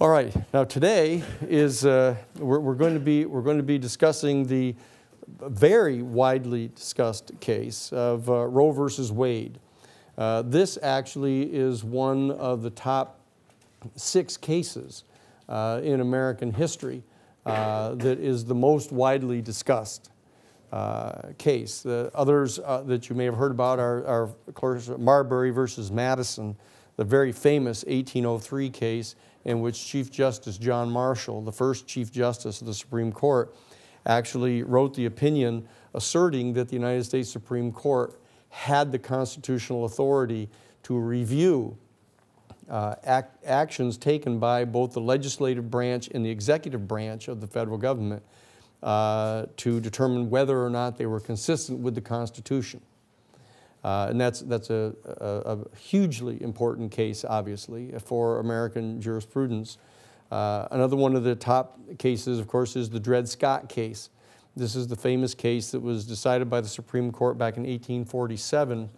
All right. Now today is we're going to be discussing the very widely discussed case of Roe versus Wade. This actually is one of the top 6 cases in American history that is the most widely discussed case. The others that you may have heard about are, of course, Marbury versus Madison, the very famous 1803 case in which Chief Justice John Marshall, the first Chief Justice of the Supreme Court, actually wrote the opinion asserting that the United States Supreme Court had the constitutional authority to review actions taken by both the legislative branch and the executive branch of the federal government to determine whether or not they were consistent with the Constitution. And that's a hugely important case, obviously, for American jurisprudence. Another one of the top cases, of course, is the Dred Scott case. This is the famous case that was decided by the Supreme Court back in 1847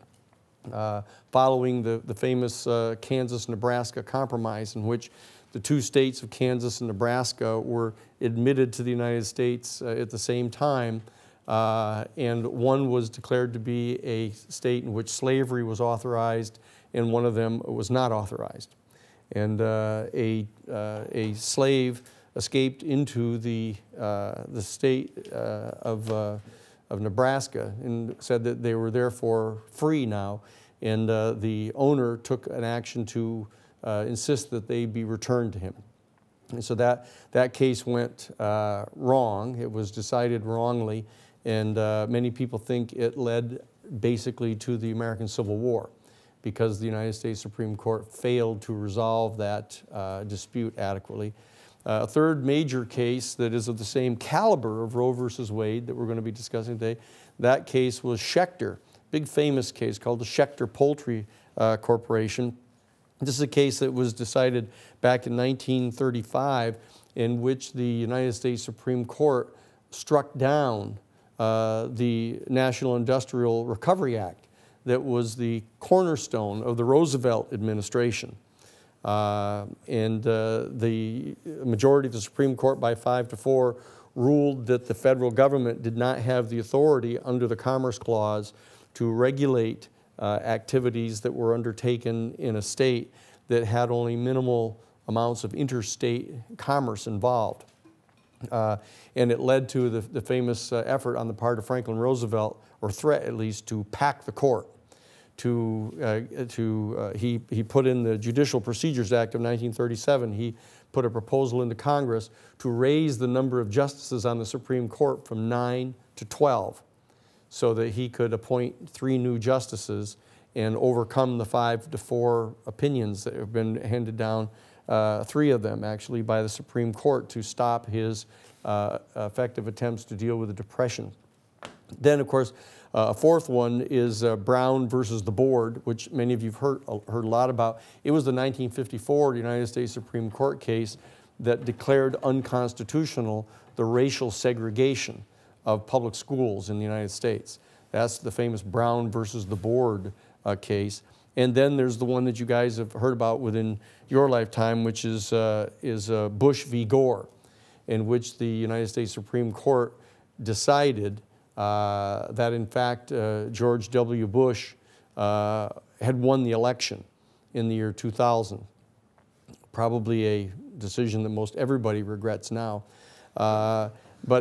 following the famous Kansas-Nebraska compromise, in which the two states of Kansas and Nebraska were admitted to the United States at the same time. And one was declared to be a state in which slavery was authorized, and one of them was not authorized. And a slave escaped into the state of Nebraska and said that they were therefore free now. And the owner took an action to insist that they be returned to him. And so that case went wrong. It was decided wrongly. And many people think it led basically to the American Civil War, because the United States Supreme Court failed to resolve that dispute adequately. A third major case that is of the same caliber of Roe versus Wade that we're going to be discussing today, that case was Schechter, big famous case called the Schechter Poultry Corporation. This is a case that was decided back in 1935, in which the United States Supreme Court struck down the National Industrial Recovery Act that was the cornerstone of the Roosevelt administration. The majority of the Supreme Court by 5-4 ruled that the federal government did not have the authority under the Commerce Clause to regulate activities that were undertaken in a state that had only minimal amounts of interstate commerce involved. And it led to the famous effort on the part of Franklin Roosevelt, or threat at least, to pack the court. He put in the Judicial Procedures Act of 1937. He put a proposal into Congress to raise the number of justices on the Supreme Court from 9 to 12, so that he could appoint 3 new justices and overcome the 5-4 opinions that have been handed down, 3 of them actually, by the Supreme Court to stop his effective attempts to deal with the Depression. Then, of course, a fourth one is Brown versus the Board, which many of you have heard a lot about. It was the 1954 United States Supreme Court case that declared unconstitutional the racial segregation of public schools in the United States. That's the famous Brown versus the Board case. And then there's the one that you guys have heard about within your lifetime, which is Bush v. Gore, in which the United States Supreme Court decided that, in fact, George W. Bush had won the election in the year 2000, probably a decision that most everybody regrets now. But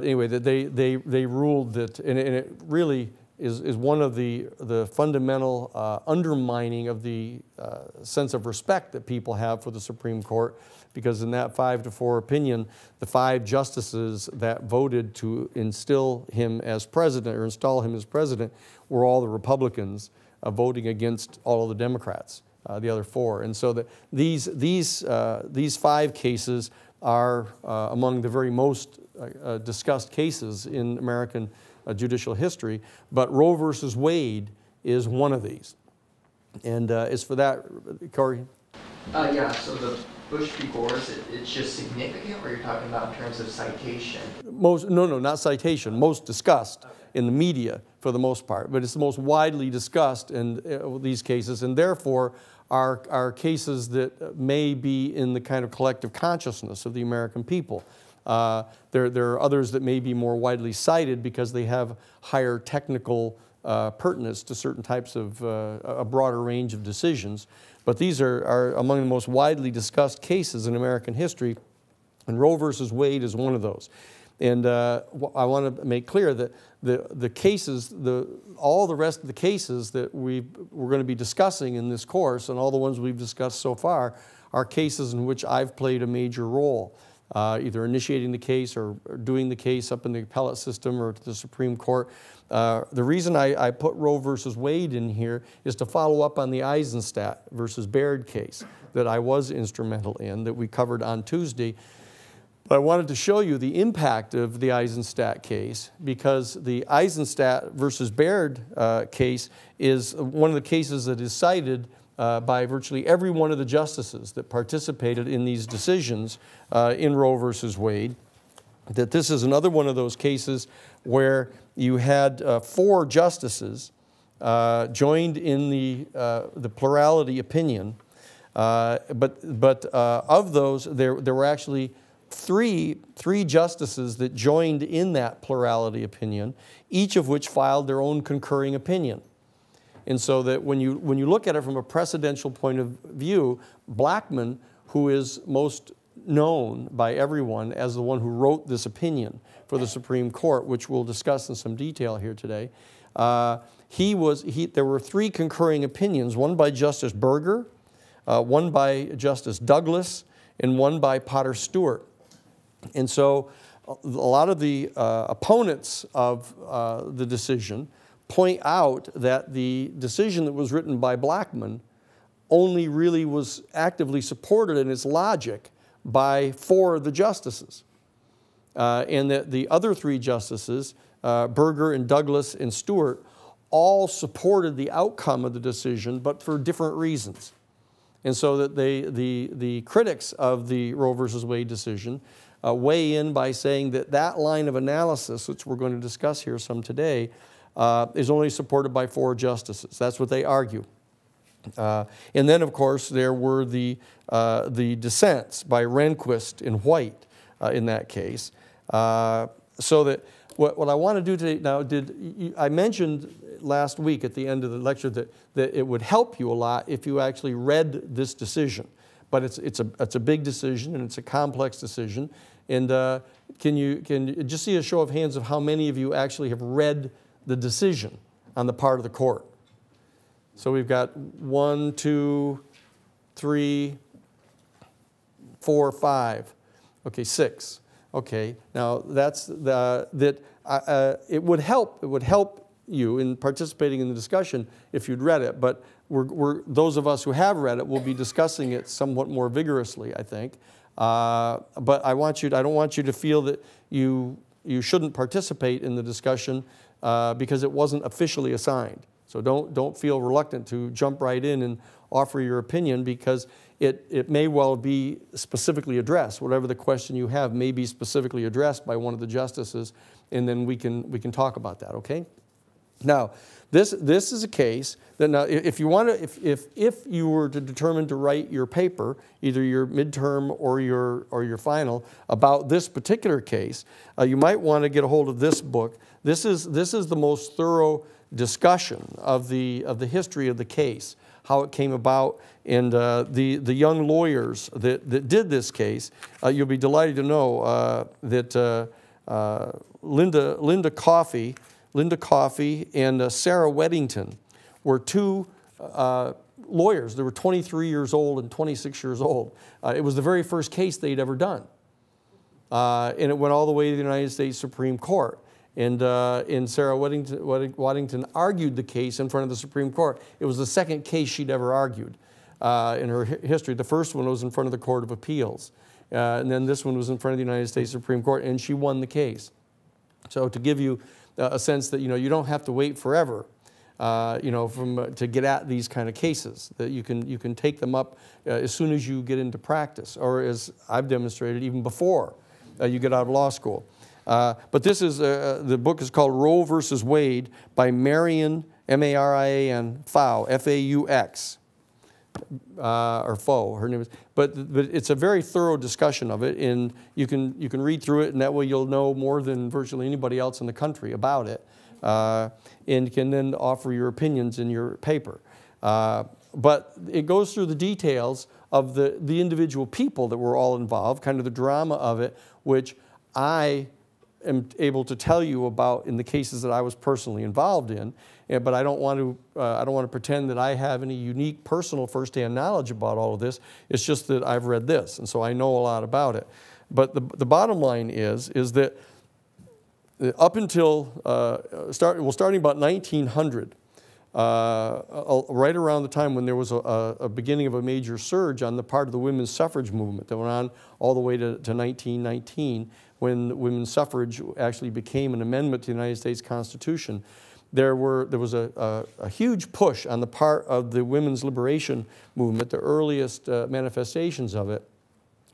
anyway, they ruled that, and it really is one of the fundamental undermining of the sense of respect that people have for the Supreme Court, because in that 5-4 opinion, the 5 justices that voted to instill him as president, or install him as president, were all the Republicans voting against all of the Democrats, the other 4. And so these 5 cases are among the very most discussed cases in American judicial history, but Roe versus Wade is one of these. And as for that, Corey? Yeah, so the Bush v. Gore, it's just significant, or you're talking about in terms of citation? No, not citation, most discussed, okay, in the media for the most part, but it's the most widely discussed in these cases, and therefore are cases that may be in the kind of collective consciousness of the American people. There are others that may be more widely cited because they have higher technical pertinence to certain types of a broader range of decisions. But these are among the most widely discussed cases in American history, and Roe versus Wade is one of those. And I want to make clear that the cases, all the rest of the cases that we're going to be discussing in this course, and all the ones we've discussed so far, are cases in which I've played a major role, either initiating the case or doing the case up in the appellate system or to the Supreme Court. The reason I put Roe versus Wade in here is to follow up on the Eisenstadt versus Baird case that I was instrumental in, that we covered on Tuesday. But I wanted to show you the impact of the Eisenstadt case, because the Eisenstadt versus Baird case is one of the cases that is cited by virtually every one of the justices that participated in these decisions in Roe versus Wade. That this is another one of those cases where you had four justices joined in the plurality opinion, but of those, there were actually three justices that joined in that plurality opinion, each of which filed their own concurring opinion. And so that when you look at it from a precedential point of view, Blackmun, who is most known by everyone as the one who wrote this opinion for the Supreme Court, which we'll discuss in some detail here today, there were three concurring opinions, one by Justice Burger, one by Justice Douglas, and one by Potter Stewart. And so a lot of the opponents of the decision point out that the decision that was written by Blackmun only really was actively supported in its logic by four of the justices, and that the other three justices, Burger and Douglas and Stewart, all supported the outcome of the decision, but for different reasons. And so that the critics of the Roe versus Wade decision weigh in by saying that that line of analysis, which we're going to discuss here some today, is only supported by four justices. That's what they argue. And then, of course, there were the dissents by Rehnquist and White in that case. So that what I want to do today now, I mentioned last week at the end of the lecture that it would help you a lot if you actually read this decision. But it's a big decision, and it's a complex decision. And can you just see a show of hands of how many of you actually have read the decision on the part of the court? So we've got 1, 2, 3, 4, 5. Okay, 6. Okay, now that's it would help. It would help you in participating in the discussion if you'd read it, but those of us who have read it will be discussing it somewhat more vigorously, I think. But I don't want you to feel that you shouldn't participate in the discussion because it wasn't officially assigned. So don't feel reluctant to jump right in and offer your opinion, because it may well be specifically addressed. Whatever the question you have may be specifically addressed by one of the justices, and then we can talk about that, okay? Now, this is a case that now, if you want to, if you were to determine to write your paper, either your midterm or your final, about this particular case, you might want to get a hold of this book. This is the most thorough discussion of the history of the case, how it came about, and the young lawyers that did this case. You'll be delighted to know that Linda Coffee. Linda Coffee and Sarah Weddington were two lawyers. They were 23 years old and 26 years old. It was the very first case they'd ever done. And it went all the way to the United States Supreme Court. And Sarah Weddington argued the case in front of the Supreme Court. It was the second case she'd ever argued in her history. The first one was in front of the Court of Appeals. And then this one was in front of the United States Supreme Court, and she won the case. So to give you a sense that, you know, you don't have to wait forever, you know, to get at these kind of cases, that you can take them up as soon as you get into practice, or as I've demonstrated, even before you get out of law school. But this is, the book is called Roe versus Wade by Marion, M-A-R-I-A-N, Faux, F-A-U-X. or Faux, her name is. But it's a very thorough discussion of it, and you can read through it, and that way you'll know more than virtually anybody else in the country about it, and can then offer your opinions in your paper. But it goes through the details of the individual people that were all involved, kind of the drama of it, which I am able to tell you about in the cases that I was personally involved in, but I don't want to pretend that I have any unique personal firsthand knowledge about all of this. It's just that I've read this, and so I know a lot about it. But the bottom line is that up until starting about 1900, right around the time when there was a beginning of a major surge on the part of the women's suffrage movement that went on all the way to 1919, when women's suffrage actually became an amendment to the United States Constitution, there was a huge push on the part of the women's liberation movement, the earliest manifestations of it,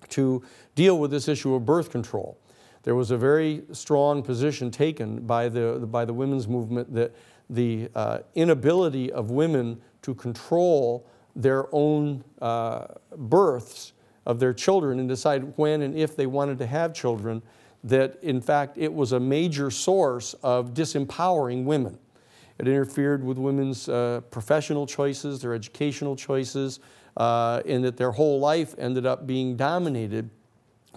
to deal with this issue of birth control. There was a very strong position taken by the women's movement that the inability of women to control their own births of their children and decide when and if they wanted to have children, that in fact it was a major source of disempowering women. It interfered with women's professional choices, their educational choices, and that their whole life ended up being dominated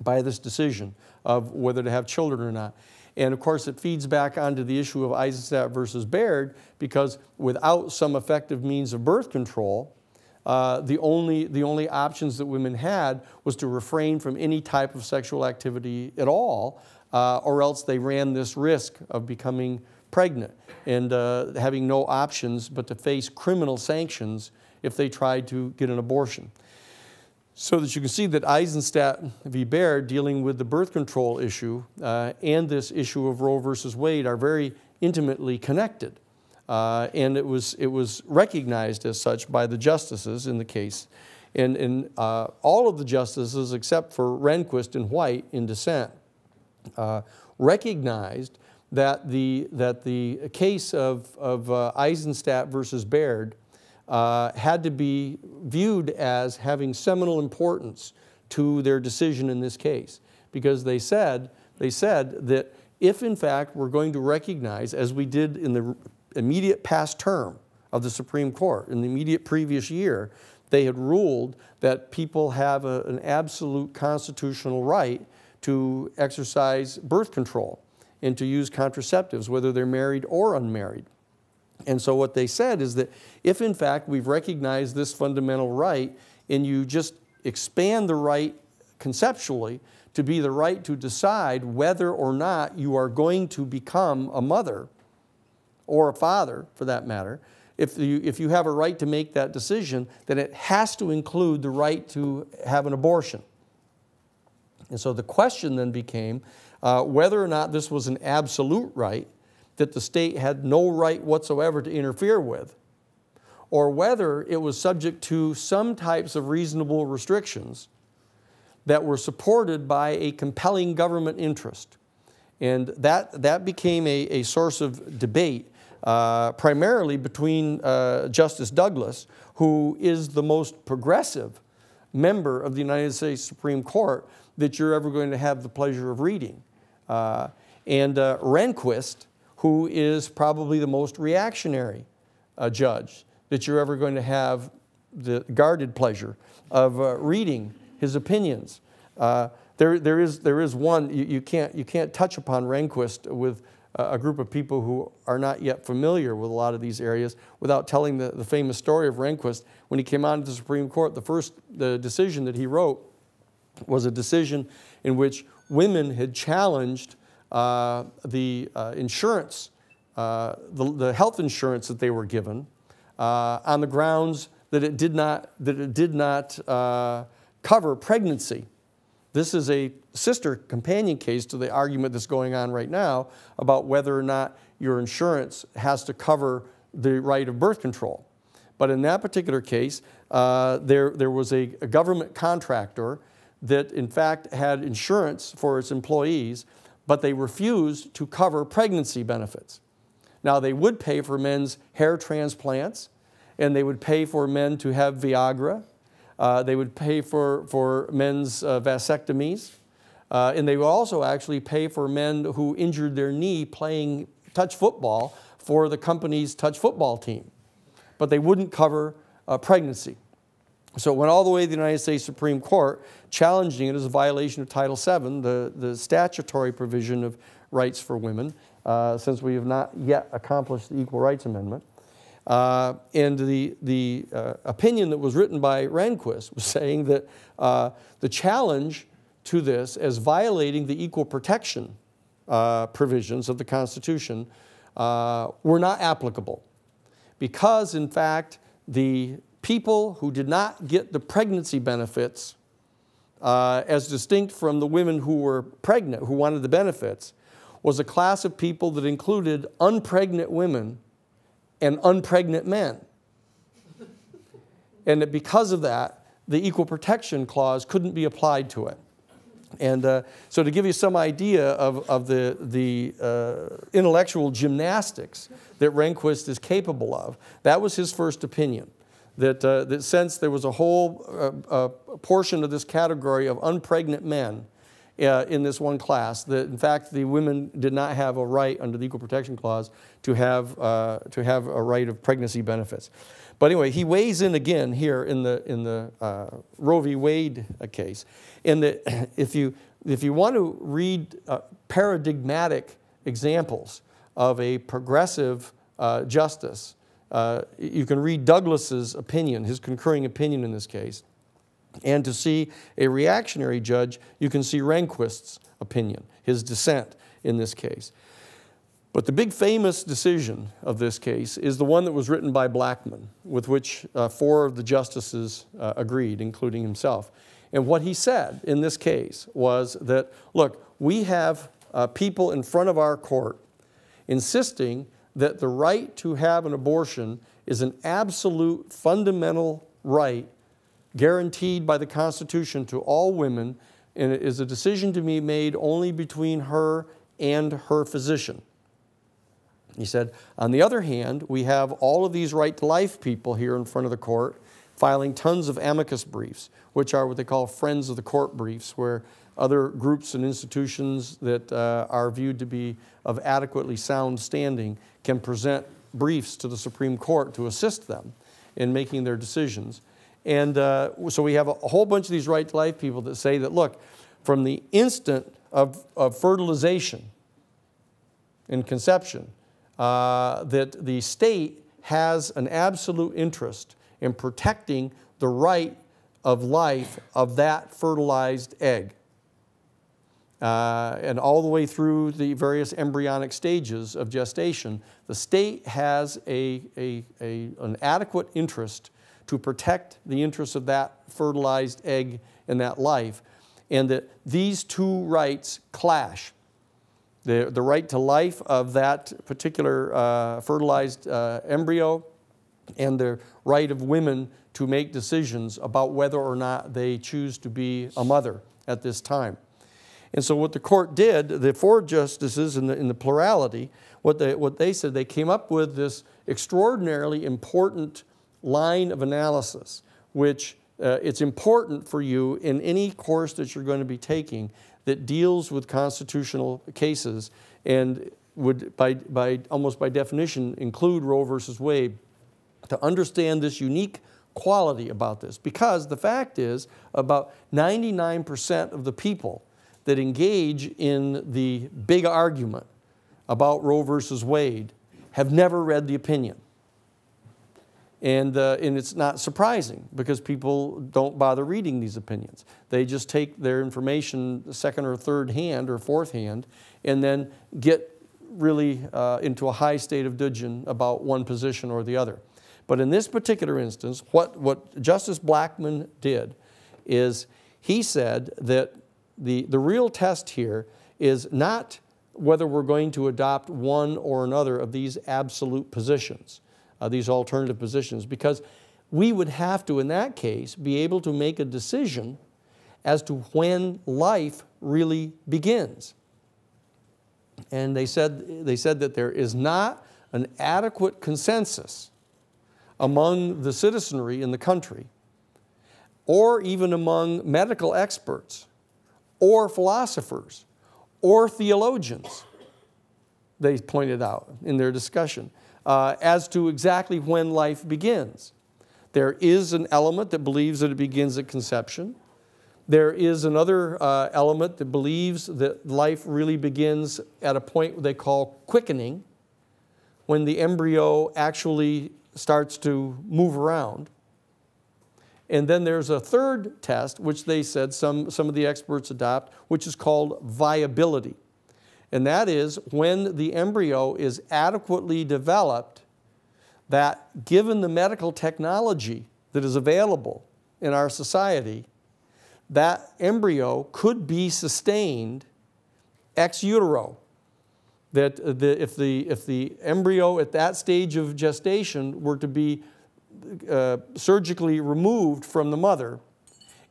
by this decision of whether to have children or not. And of course, it feeds back onto the issue of Eisenstadt versus Baird, because without some effective means of birth control, the only options that women had was to refrain from any type of sexual activity at all, or else they ran this risk of becoming pregnant and having no options but to face criminal sanctions if they tried to get an abortion. So that you can see that Eisenstadt v. Baird, dealing with the birth control issue and this issue of Roe versus Wade, are very intimately connected, and it was recognized as such by the justices in the case, and all of the justices except for Rehnquist and White in dissent recognized that the case of Eisenstadt versus Baird had to be viewed as having seminal importance to their decision in this case, because they said that if in fact we're going to recognize, as we did in the immediate past term of the Supreme Court, in the immediate previous year, they had ruled that people have an absolute constitutional right to exercise birth control and to use contraceptives, whether they're married or unmarried. And so what they said is that if in fact we've recognized this fundamental right, and you just expand the right conceptually to be the right to decide whether or not you are going to become a mother or a father, for that matter, if you have a right to make that decision, then it has to include the right to have an abortion. And so the question then became whether or not this was an absolute right that the state had no right whatsoever to interfere with, or whether it was subject to some types of reasonable restrictions that were supported by a compelling government interest. And that became a source of debate, primarily between Justice Douglas, who is the most progressive member of the United States Supreme Court that you're ever going to have the pleasure of reading, and Rehnquist, who is probably the most reactionary judge that you're ever going to have the guarded pleasure of reading his opinions. There is one, you can't touch upon Rehnquist with a group of people who are not yet familiar with a lot of these areas without telling the famous story of Rehnquist. When he came on to the Supreme Court, the decision that he wrote was a decision in which women had challenged insurance, the health insurance that they were given, on the grounds that it did not cover pregnancy. This is a sister companion case to the argument that's going on right now about whether or not your insurance has to cover the right of birth control. But in that particular case, there was a government contractor that in fact had insurance for its employees, but they refused to cover pregnancy benefits. Now, they would pay for men's hair transplants and they would pay for men to have Viagra. They would pay for men's vasectomies. And they would also actually pay for men who injured their knee playing touch football for the company's touch football team. But they wouldn't cover pregnancy. So it went all the way to the United States Supreme Court, challenging it as a violation of Title VII, the statutory provision of rights for women, since we have not yet accomplished the Equal Rights Amendment. And the opinion that was written by Rehnquist was saying that the challenge to this as violating the equal protection provisions of the Constitution were not applicable because, in fact, the people who did not get the pregnancy benefits as distinct from the women who were pregnant, who wanted the benefits, was a class of people that included unpregnant women and unpregnant men. And that because of that, the Equal Protection Clause couldn't be applied to it. And so to give you some idea of the intellectual gymnastics that Rehnquist is capable of, that was his first opinion. That, that since there was a whole portion of this category of unpregnant men in this one class, that in fact the women did not have a right under the Equal Protection Clause to have a right of pregnancy benefits. But anyway, he weighs in again here in the Roe v. Wade case, in that if you want to read paradigmatic examples of a progressive justice, you can read Douglas's opinion, his concurring opinion in this case. And to see a reactionary judge, you can see Rehnquist's opinion, his dissent in this case. But the big famous decision of this case is the one that was written by Blackmun, with which 4 of the justices agreed, including himself. And what he said in this case was that, look, we have people in front of our court insisting that the right to have an abortion is an absolute fundamental right guaranteed by the Constitution to all women, and it is a decision to be made only between her and her physician. He said, on the other hand, we have all of these right to life people here in front of the court filing tons of amicus briefs, which are what they call friends of the court briefs, where other groups and institutions that are viewed to be of adequately sound standing can present briefs to the Supreme Court to assist them in making their decisions. And so we have a whole bunch of these right to life people that say that, look, from the instant of fertilization and conception, that the state has an absolute interest in protecting the right of life of that fertilized egg. And all the way through the various embryonic stages of gestation, the state has an adequate interest to protect the interests of that fertilized egg and that life, and that these two rights clash. The right to life of that particular fertilized embryo, and the right of women to make decisions about whether or not they choose to be a mother at this time. And so what the court did, the 4 justices in the plurality, what they said, they came up with this extraordinarily important line of analysis, which it's important for you in any course that you're going to be taking that deals with constitutional cases and would, almost by definition, include Roe versus Wade, to understand this unique quality about this. Because the fact is, about 99% of the people that engage in the big argument about Roe versus Wade have never read the opinion. And it's not surprising, because people don't bother reading these opinions. They just take their information second or third hand or fourth hand, and then get really into a high state of dudgeon about one position or the other. But in this particular instance, what Justice Blackmun did is he said that the real test here is not whether we're going to adopt one or another of these absolute positions, these alternative positions, because we would have to, in that case, be able to make a decision as to when life really begins. And they said that there is not an adequate consensus among the citizenry in the country, or even among medical experts, or philosophers, or theologians, they pointed out in their discussion, as to exactly when life begins. There is an element that believes that it begins at conception. There is another element that believes that life really begins at a point they call quickening, when the embryo actually starts to move around. And then there's a third test, which they said some of the experts adopt, which is called viability. And that is when the embryo is adequately developed, that given the medical technology that is available in our society, that embryo could be sustained ex utero. That if the embryo at that stage of gestation were to be surgically removed from the mother,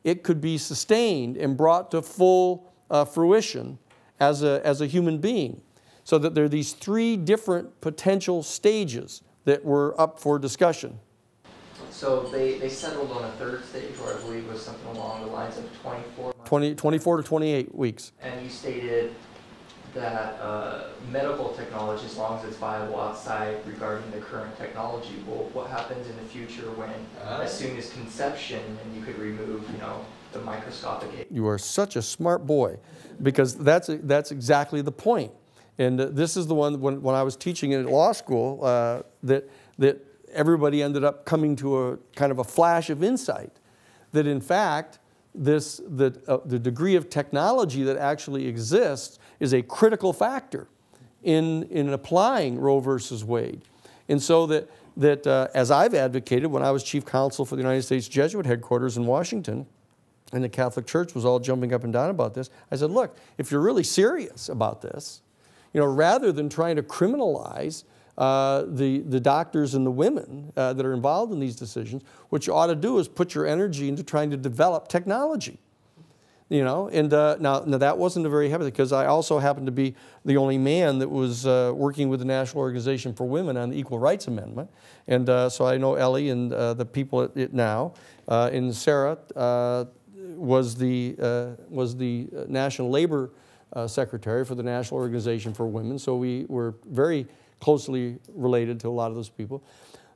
it could be sustained and brought to full fruition as a human being. So that there are these three different potential stages that were up for discussion. So they settled on a third stage, or I believe was something along the lines of 24 to 28 weeks. And you stated that medical technology, as long as it's viable outside regarding the current technology, well, what happens in the future when, as soon as conception, and you could remove, you know, the microscopic aid? You are such a smart boy, because that's exactly the point. And this is the one when I was teaching in law school that everybody ended up coming to a kind of a flash of insight that in fact the degree of technology that actually exists is a critical factor in applying Roe versus Wade. And so that as I've advocated when I was chief counsel for the United States Jesuit headquarters in Washington, and the Catholic Church was all jumping up and down about this, I said, look, if you're really serious about this, you know, rather than trying to criminalize the doctors and the women that are involved in these decisions, what you ought to do is put your energy into trying to develop technology. You know, and now that wasn't a very happy, because I also happened to be the only man that was working with the National Organization for Women on the Equal Rights Amendment, and so I know Ellie and the people at it now, and Sarah was the National Labor Secretary for the National Organization for Women, so we were very closely related to a lot of those people.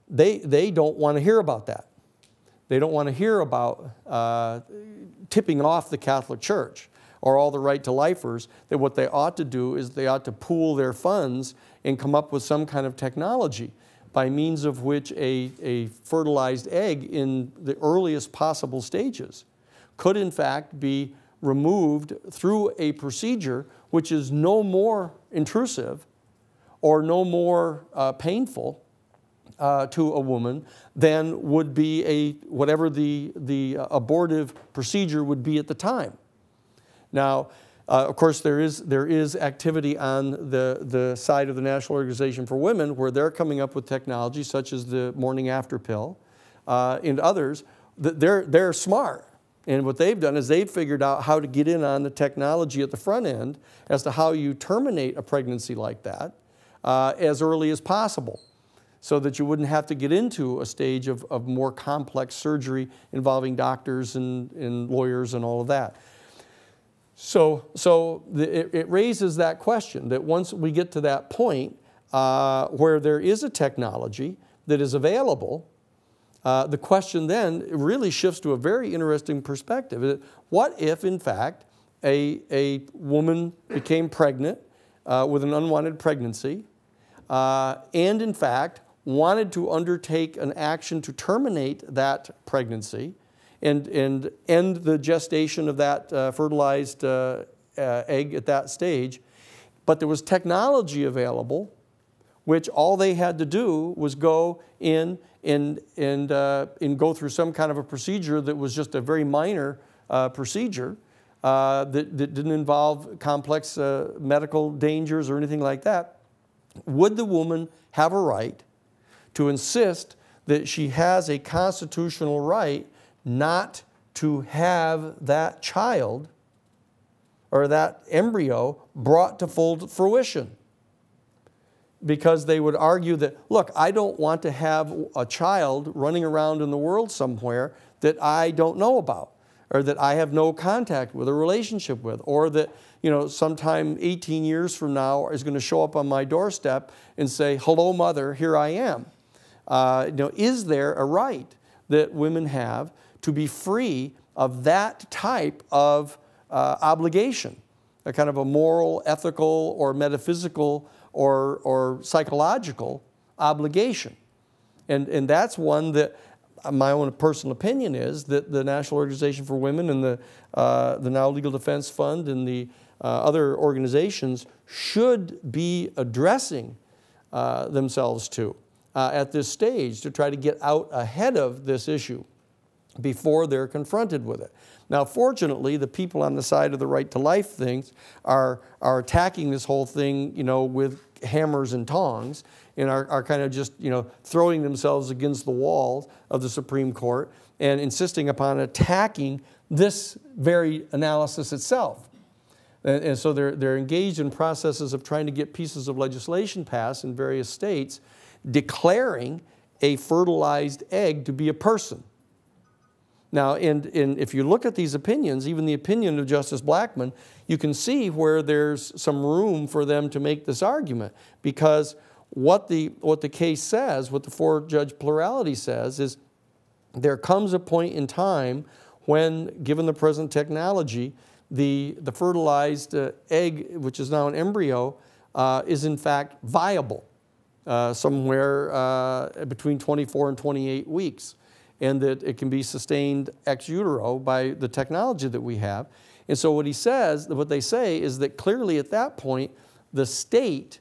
They don't want to hear about that. They don't want to hear about tipping off the Catholic Church or all the right-to-lifers, that what they ought to do is they ought to pool their funds and come up with some kind of technology by means of which a fertilized egg in the earliest possible stages could in fact be removed through a procedure which is no more intrusive or no more painful to a woman than would be whatever the abortive procedure would be at the time. Now, of course, there is activity on the side of the National Organization for Women where they're coming up with technology such as the morning after pill and others. They're smart. And what they've done is they've figured out how to get in on the technology at the front end as to how you terminate a pregnancy like that as early as possible, so that you wouldn't have to get into a stage of more complex surgery involving doctors and lawyers and all of that. So it raises that question, that once we get to that point where there is a technology that is available, the question then really shifts to a very interesting perspective. What if, in fact, a woman became pregnant with an unwanted pregnancy, and in fact wanted to undertake an action to terminate that pregnancy and end the gestation of that fertilized egg at that stage, but there was technology available which all they had to do was go in and go through some kind of a procedure that was just a very minor procedure that didn't involve complex medical dangers or anything like that. Would the woman have a right to insist that she has a constitutional right not to have that child or that embryo brought to full fruition? because they would argue that, look, I don't want to have a child running around in the world somewhere that I don't know about, or that I have no contact with or relationship with, or that, you know, sometime 18 years from now is going to show up on my doorstep and say, hello, mother, here I am. You know, is there a right that women have to be free of that type of obligation, a kind of a moral, ethical, or metaphysical, or psychological obligation? And that's one that my own personal opinion is that the National Organization for Women and the now Legal Defense Fund and the other organizations should be addressing themselves to at this stage to try to get out ahead of this issue before they're confronted with it. Now, fortunately, the people on the side of the right to life things are attacking this whole thing, you know, with hammers and tongs, and are kind of just, you know, throwing themselves against the wall of the Supreme Court and insisting upon attacking this very analysis itself. And so they're engaged in processes of trying to get pieces of legislation passed in various states declaring a fertilized egg to be a person. Now, and if you look at these opinions, even the opinion of Justice Blackmun, you can see where there's some room for them to make this argument, because what the case says, what the four-judge plurality says, is there comes a point in time when, given the present technology, the fertilized egg, which is now an embryo, is in fact viable somewhere between 24 and 28 weeks. And that it can be sustained ex utero by the technology that we have. And so what he says, what they say, is that clearly at that point, the state,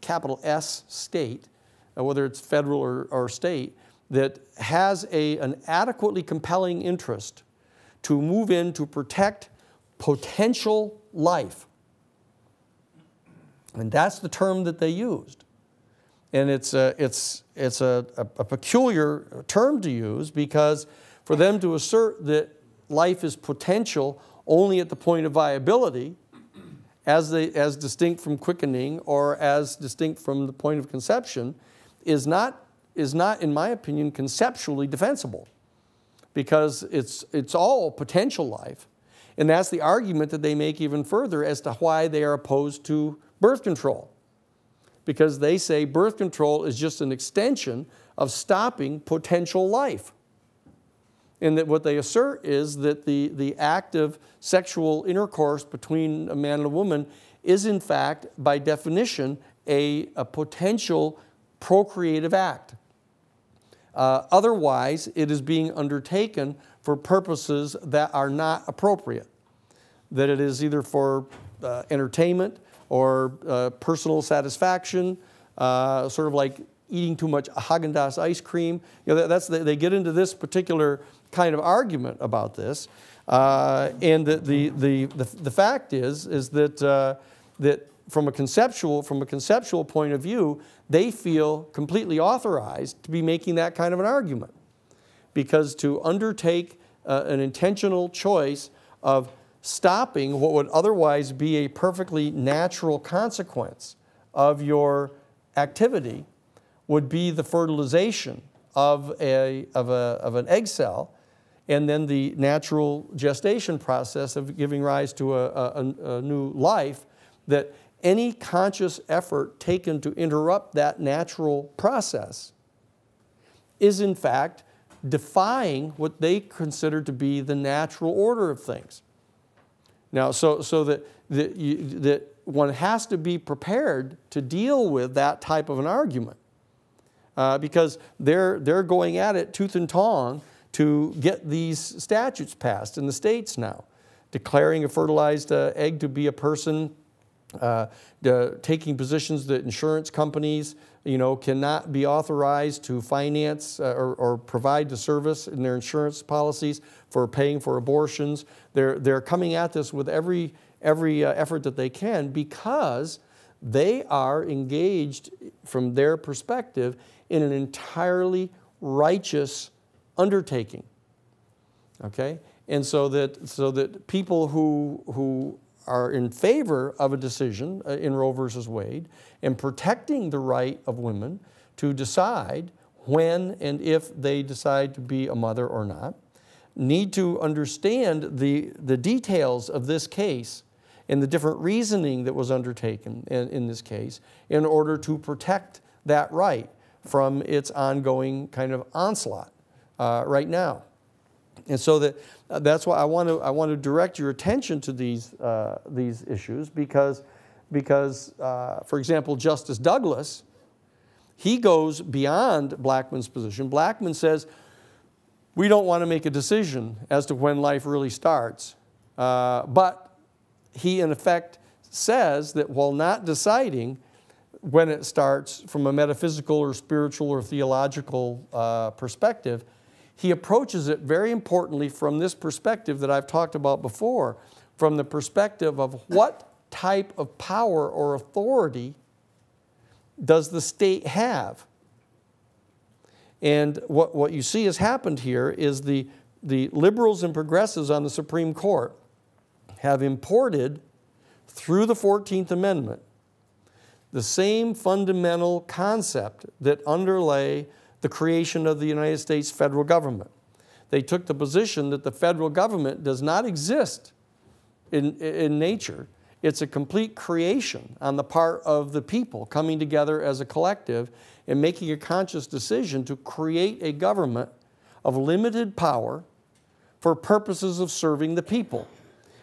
capital S state, whether it's federal or state, that has an adequately compelling interest to move in to protect potential life. And that's the term that they used. And it's a peculiar term to use, because for them to assert that life is potential only at the point of viability, as distinct from quickening or as distinct from the point of conception, is not, in my opinion, conceptually defensible, because it's all potential life. And that's the argument that they make even further as to why they are opposed to birth control, because they say birth control is just an extension of stopping potential life. And that what they assert is that the act of sexual intercourse between a man and a woman is in fact, by definition, a potential procreative act. Otherwise, it is being undertaken for purposes that are not appropriate, that it is either for entertainment, or personal satisfaction, sort of like eating too much Häagen-Dazs ice cream. You know, they get into this particular kind of argument about this, and the fact is that that from a conceptual point of view, they feel completely authorized to be making that kind of an argument, because to undertake an intentional choice of stopping what would otherwise be a perfectly natural consequence of your activity would be the fertilization of an egg cell, and then the natural gestation process of giving rise to a new life, that any conscious effort taken to interrupt that natural process is in fact defying what they consider to be the natural order of things. Now, so that one has to be prepared to deal with that type of an argument, because they're going at it tooth and tong to get these statutes passed in the states now, declaring a fertilized egg to be a person, taking positions that insurance companies, you know, cannot be authorized to finance or provide the service in their insurance policies for paying for abortions. They're coming at this with every effort that they can, because they are engaged, from their perspective, in an entirely righteous undertaking. Okay, and so that people who are in favor of a decision in Roe versus Wade and protecting the right of women to decide when and if they decide to be a mother or not, need to understand the details of this case and the different reasoning that was undertaken in this case in order to protect that right from its ongoing kind of onslaught right now. And so that's why I want to direct your attention to these issues, because for example, Justice Douglas, he goes beyond Blackmun's position. Blackmun says, we don't want to make a decision as to when life really starts, but he in effect says that while not deciding when it starts from a metaphysical or spiritual or theological perspective, he approaches it very importantly from this perspective that I've talked about before, from the perspective of what type of power or authority does the state have. And what you see has happened here is the liberals and progressives on the Supreme Court have imported through the 14th Amendment the same fundamental concept that underlay the creation of the United States federal government. They took the position that the federal government does not exist in nature. It's a complete creation on the part of the people coming together as a collective and making a conscious decision to create a government of limited power for purposes of serving the people.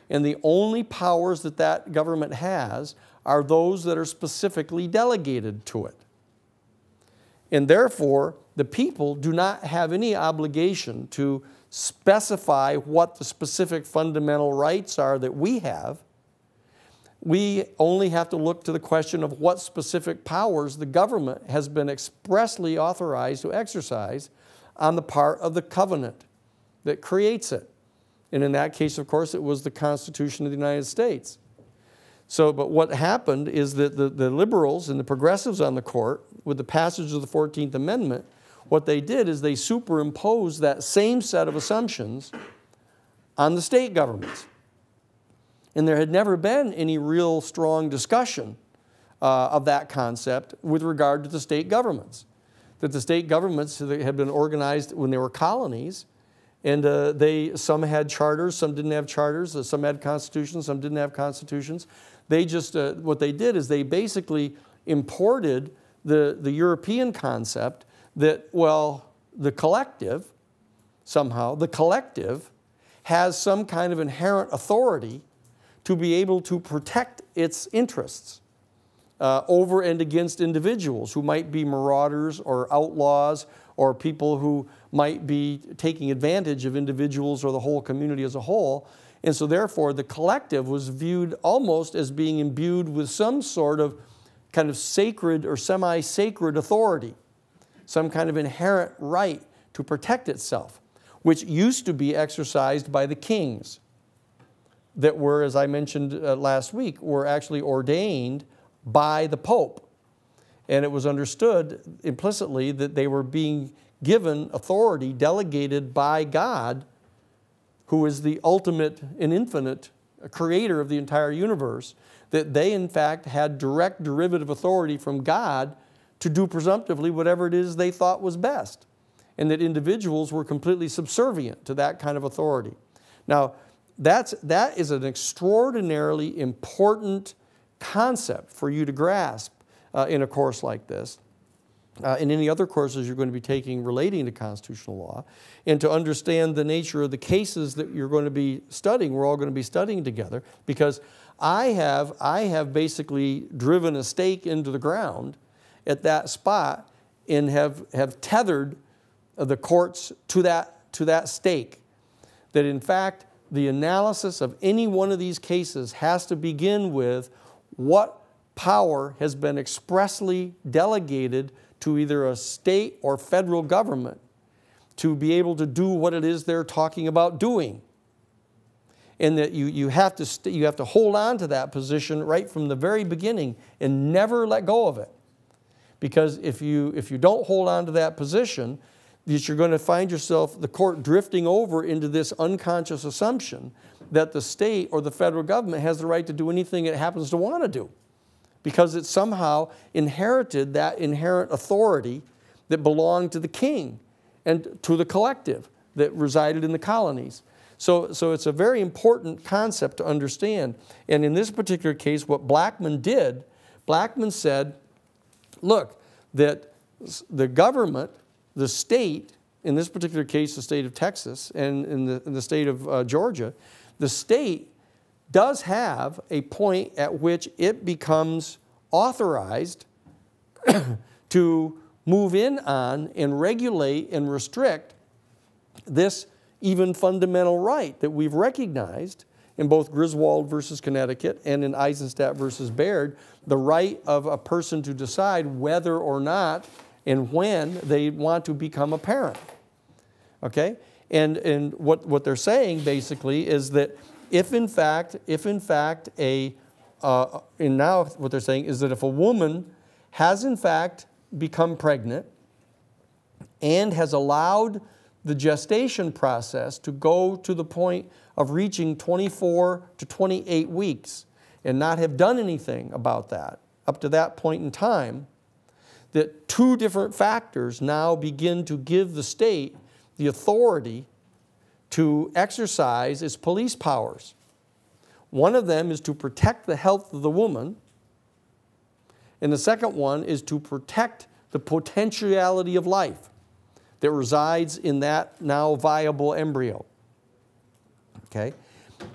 And the only powers that that government has are those that are specifically delegated to it. And therefore, the people do not have any obligation to specify what the specific fundamental rights are that we have. We only have to look to the question of what specific powers the government has been expressly authorized to exercise on the part of the covenant that creates it. And in that case, of course, it was the Constitution of the United States. So, but what happened is that the liberals and the progressives on the court, with the passage of the 14th Amendment, what they did is they superimposed that same set of assumptions on the state governments. And there had never been any real strong discussion of that concept with regard to the state governments. That the state governments had been organized when they were colonies, and some had charters, some didn't have charters, some had constitutions, some didn't have constitutions. They just, what they did is they basically imported the European concept that, well, the collective, somehow, the collective has some kind of inherent authority to be able to protect its interests over and against individuals who might be marauders or outlaws or people who might be taking advantage of individuals or the whole community as a whole. And so therefore, the collective was viewed almost as being imbued with some sort of kind of sacred or semi-sacred authority, some kind of inherent right to protect itself, which used to be exercised by the kings that were, as I mentioned last week, were actually ordained by the Pope. And it was understood implicitly that they were being given authority delegated by God, who is the ultimate and infinite creator of the entire universe, that they in fact had direct derivative authority from God to do presumptively whatever it is they thought was best, and that individuals were completely subservient to that kind of authority. Now, that is an extraordinarily important concept for you to grasp in a course like this, in any other courses you're going to be taking relating to constitutional law, and to understand the nature of the cases that you're going to be studying, we're all going to be studying together, because I have basically driven a stake into the ground at that spot and have tethered the courts to that stake. That in fact, the analysis of any one of these cases has to begin with what power has been expressly delegated to either a state or federal government to be able to do what it is they're talking about doing. And that you have to hold on to that position right from the very beginning and never let go of it. Because if you don't hold on to that position, you're going to find yourself, the court, drifting over into this unconscious assumption that the state or the federal government has the right to do anything it happens to want to do, because it somehow inherited that inherent authority that belonged to the king and to the collective that resided in the colonies. So it's a very important concept to understand. And in this particular case, what Blackmun did, Blackmun said, look, that the government, the state, in this particular case, the state of Texas, and in the state of Georgia, the state does have a point at which it becomes authorized to move in on and regulate and restrict this even fundamental right that we've recognized in both Griswold versus Connecticut and in Eisenstadt versus Baird, the right of a person to decide whether or not and when they want to become a parent, okay? And what they're saying basically is that if a woman has in fact become pregnant and has allowed the gestation process to go to the point of reaching 24 to 28 weeks and not have done anything about that up to that point in time, that two different factors now begin to give the state the authority to exercise its police powers. One of them is to protect the health of the woman, and the second one is to protect the potentiality of life that resides in that now viable embryo, okay?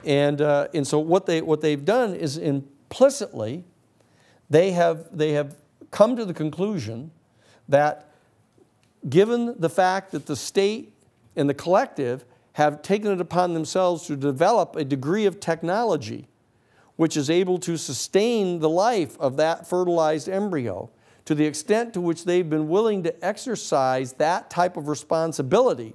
And so what they've done is implicitly, they have come to the conclusion that given the fact that the state and the collective have taken it upon themselves to develop a degree of technology which is able to sustain the life of that fertilized embryo, to the extent to which they've been willing to exercise that type of responsibility,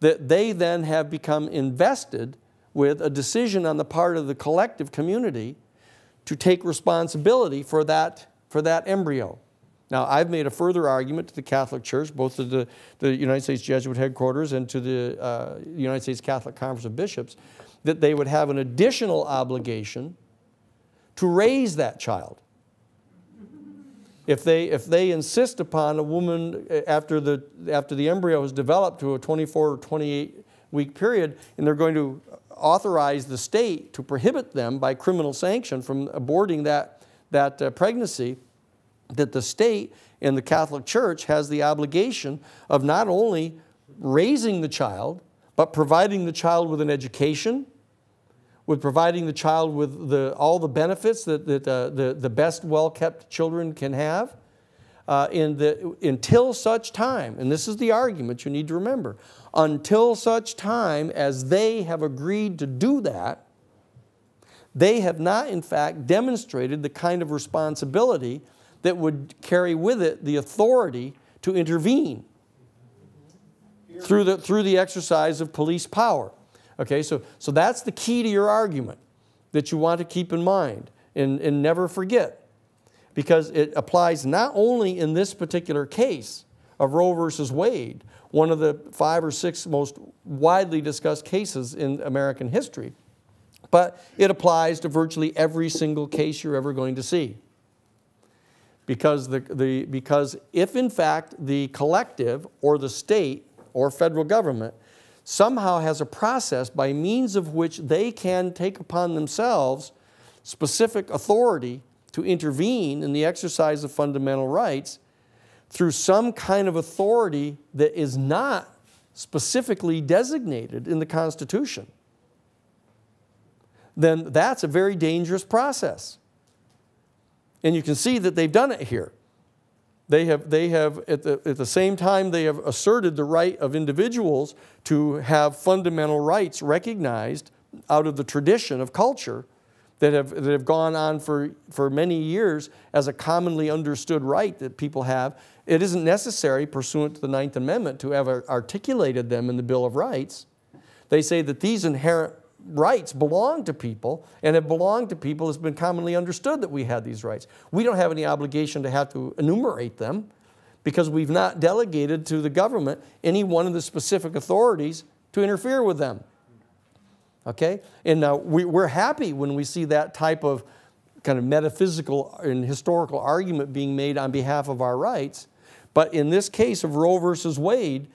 that they then have become invested with a decision on the part of the collective community to take responsibility for that embryo. Now, I've made a further argument to the Catholic Church, both to the United States Jesuit headquarters and to the United States Catholic Conference of Bishops, that they would have an additional obligation to raise that child. If they insist upon a woman after the embryo has developed to a 24 or 28 week period, and they're going to authorize the state to prohibit them by criminal sanction from aborting that pregnancy, that the state and the Catholic Church has the obligation of not only raising the child, but providing the child with an education, with providing the child with all the benefits that the best well-kept children can have, until such time, and this is the argument you need to remember, until such time as they have agreed to do that, they have not in fact demonstrated the kind of responsibility that would carry with it the authority to intervene through the exercise of police power. Okay, so that's the key to your argument that you want to keep in mind and never forget, because it applies not only in this particular case of Roe versus Wade, one of the 5 or 6 most widely discussed cases in American history, but it applies to virtually every single case you're ever going to see. Because if in fact the collective or the state or federal government somehow has a process by means of which they can take upon themselves specific authority to intervene in the exercise of fundamental rights through some kind of authority that is not specifically designated in the Constitution, then that's a very dangerous process. And you can see that they've done it here. They have at the same time, they have asserted the right of individuals to have fundamental rights recognized out of the tradition of culture that have gone on for many years as a commonly understood right that people have. It isn't necessary, pursuant to the 9th Amendment, to have articulated them in the Bill of Rights. They say that these inherent rights belong to people, and have belonged to people. It's been commonly understood that we had these rights. We don't have any obligation to have to enumerate them, because we've not delegated to the government any one of the specific authorities to interfere with them. Okay? And we're happy when we see that type of kind of metaphysical and historical argument being made on behalf of our rights. But in this case of Roe versus Wade,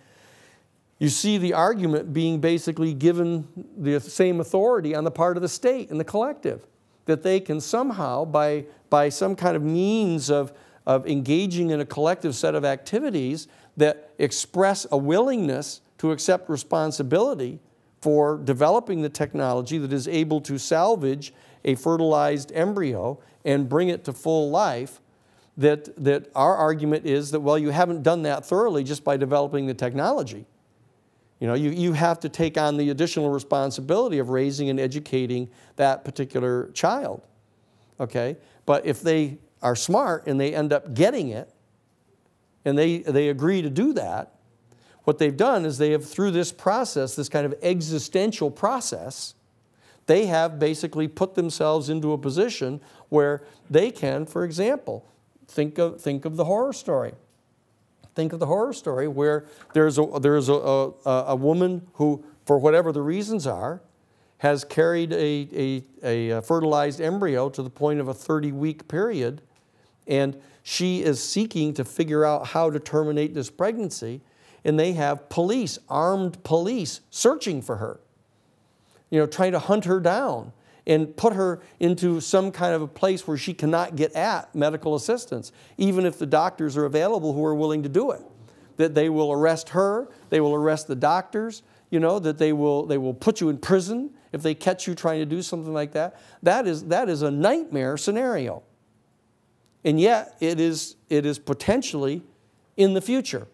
you see the argument being basically given the same authority on the part of the state and the collective, that they can somehow, by some kind of means of engaging in a collective set of activities that express a willingness to accept responsibility for developing the technology that is able to salvage a fertilized embryo and bring it to full life, that our argument is that, well, you haven't done that thoroughly just by developing the technology. You know, you have to take on the additional responsibility of raising and educating that particular child, okay? But if they are smart and they end up getting it, and they agree to do that, what they've done is they have, through this process, this kind of existential process, they have basically put themselves into a position where they can, for example, think of the horror story. Think of the horror story where there's a woman who, for whatever the reasons are, has carried a fertilized embryo to the point of a 30-week period, and she is seeking to figure out how to terminate this pregnancy, and they have police, armed police, searching for her, you know, trying to hunt her down and put her into some kind of a place where she cannot get at medical assistance, even if the doctors are available who are willing to do it. That they will arrest her, they will arrest the doctors, you know, that they will put you in prison if they catch you trying to do something like that. That is a nightmare scenario. And yet it is potentially in the future.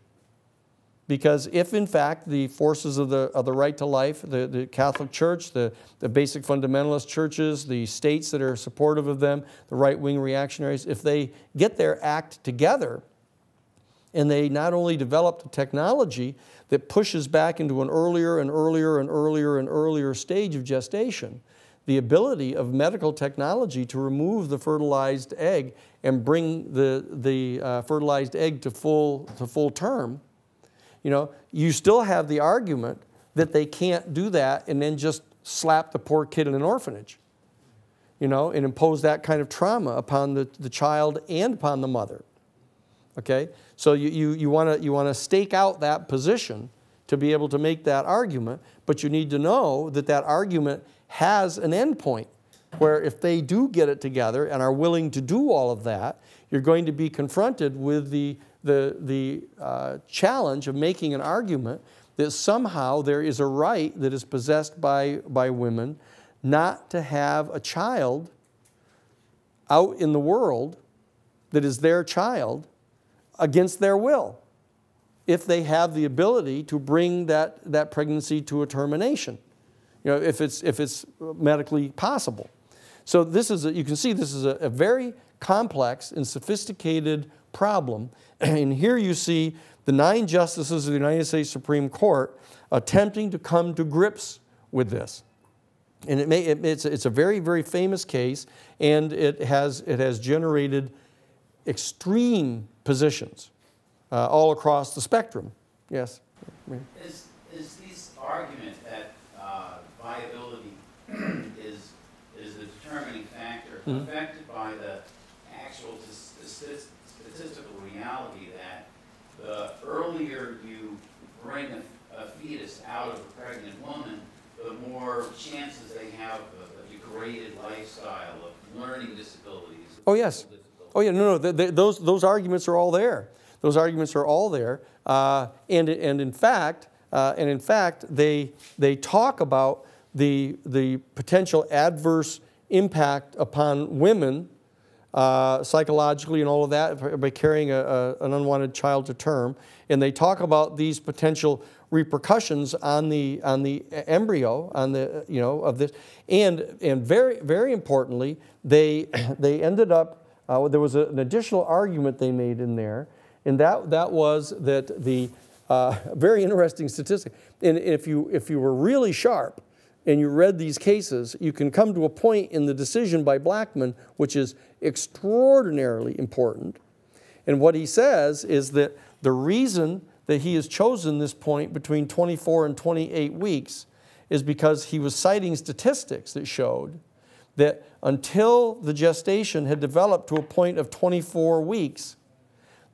Because if, in fact, the forces of the right to life, the Catholic Church, the basic fundamentalist churches, the states that are supportive of them, the right-wing reactionaries, if they get their act together and they not only develop the technology that pushes back into an earlier and earlier and earlier and earlier stage of gestation, the ability of medical technology to remove the fertilized egg and bring the fertilized egg to full term, you know, you still have the argument that they can't do that and then just slap the poor kid in an orphanage, you know, and impose that kind of trauma upon the child and upon the mother, okay? So you want to stake out that position to be able to make that argument, but you need to know that that argument has an end point, where if they do get it together and are willing to do all of that, you're going to be confronted with the challenge of making an argument that somehow there is a right that is possessed by women not to have a child out in the world that is their child against their will, if they have the ability to bring that pregnancy to a termination, you know, if it's medically possible. So this is you can see this is a very complex and sophisticated problem. And here you see the 9 justices of the United States Supreme Court attempting to come to grips with this. And it's a very, very famous case, and it has generated extreme positions all across the spectrum. Yes? Is this argument that viability is the determining factor affected by the actual statistical reality that the earlier you bring a fetus out of a pregnant woman, the more chances they have of a degraded lifestyle, of learning disabilities? Oh, yes. Oh, yeah, no, no, those arguments are all there. Those arguments are all there. And in fact, they talk about the potential adverse impact upon women psychologically and all of that by carrying an unwanted child to term, and they talk about these potential repercussions on the embryo, on the, you know, of this, and very, very importantly, they ended up there was an additional argument they made in there, and that was that the very interesting statistic, and if you were really sharp and you read these cases, you can come to a point in the decision by Blackmun which is extraordinarily important. And what he says is that the reason that he has chosen this point between 24 and 28 weeks is because he was citing statistics that showed that until the gestation had developed to a point of 24 weeks,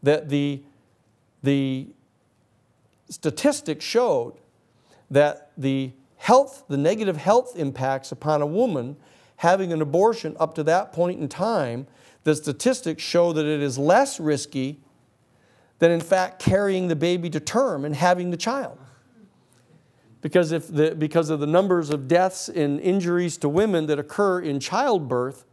that the statistics showed that the negative health impacts upon a woman having an abortion up to that point in time, the statistics show that it is less risky than in fact carrying the baby to term and having the child. Because, because of the numbers of deaths and injuries to women that occur in childbirth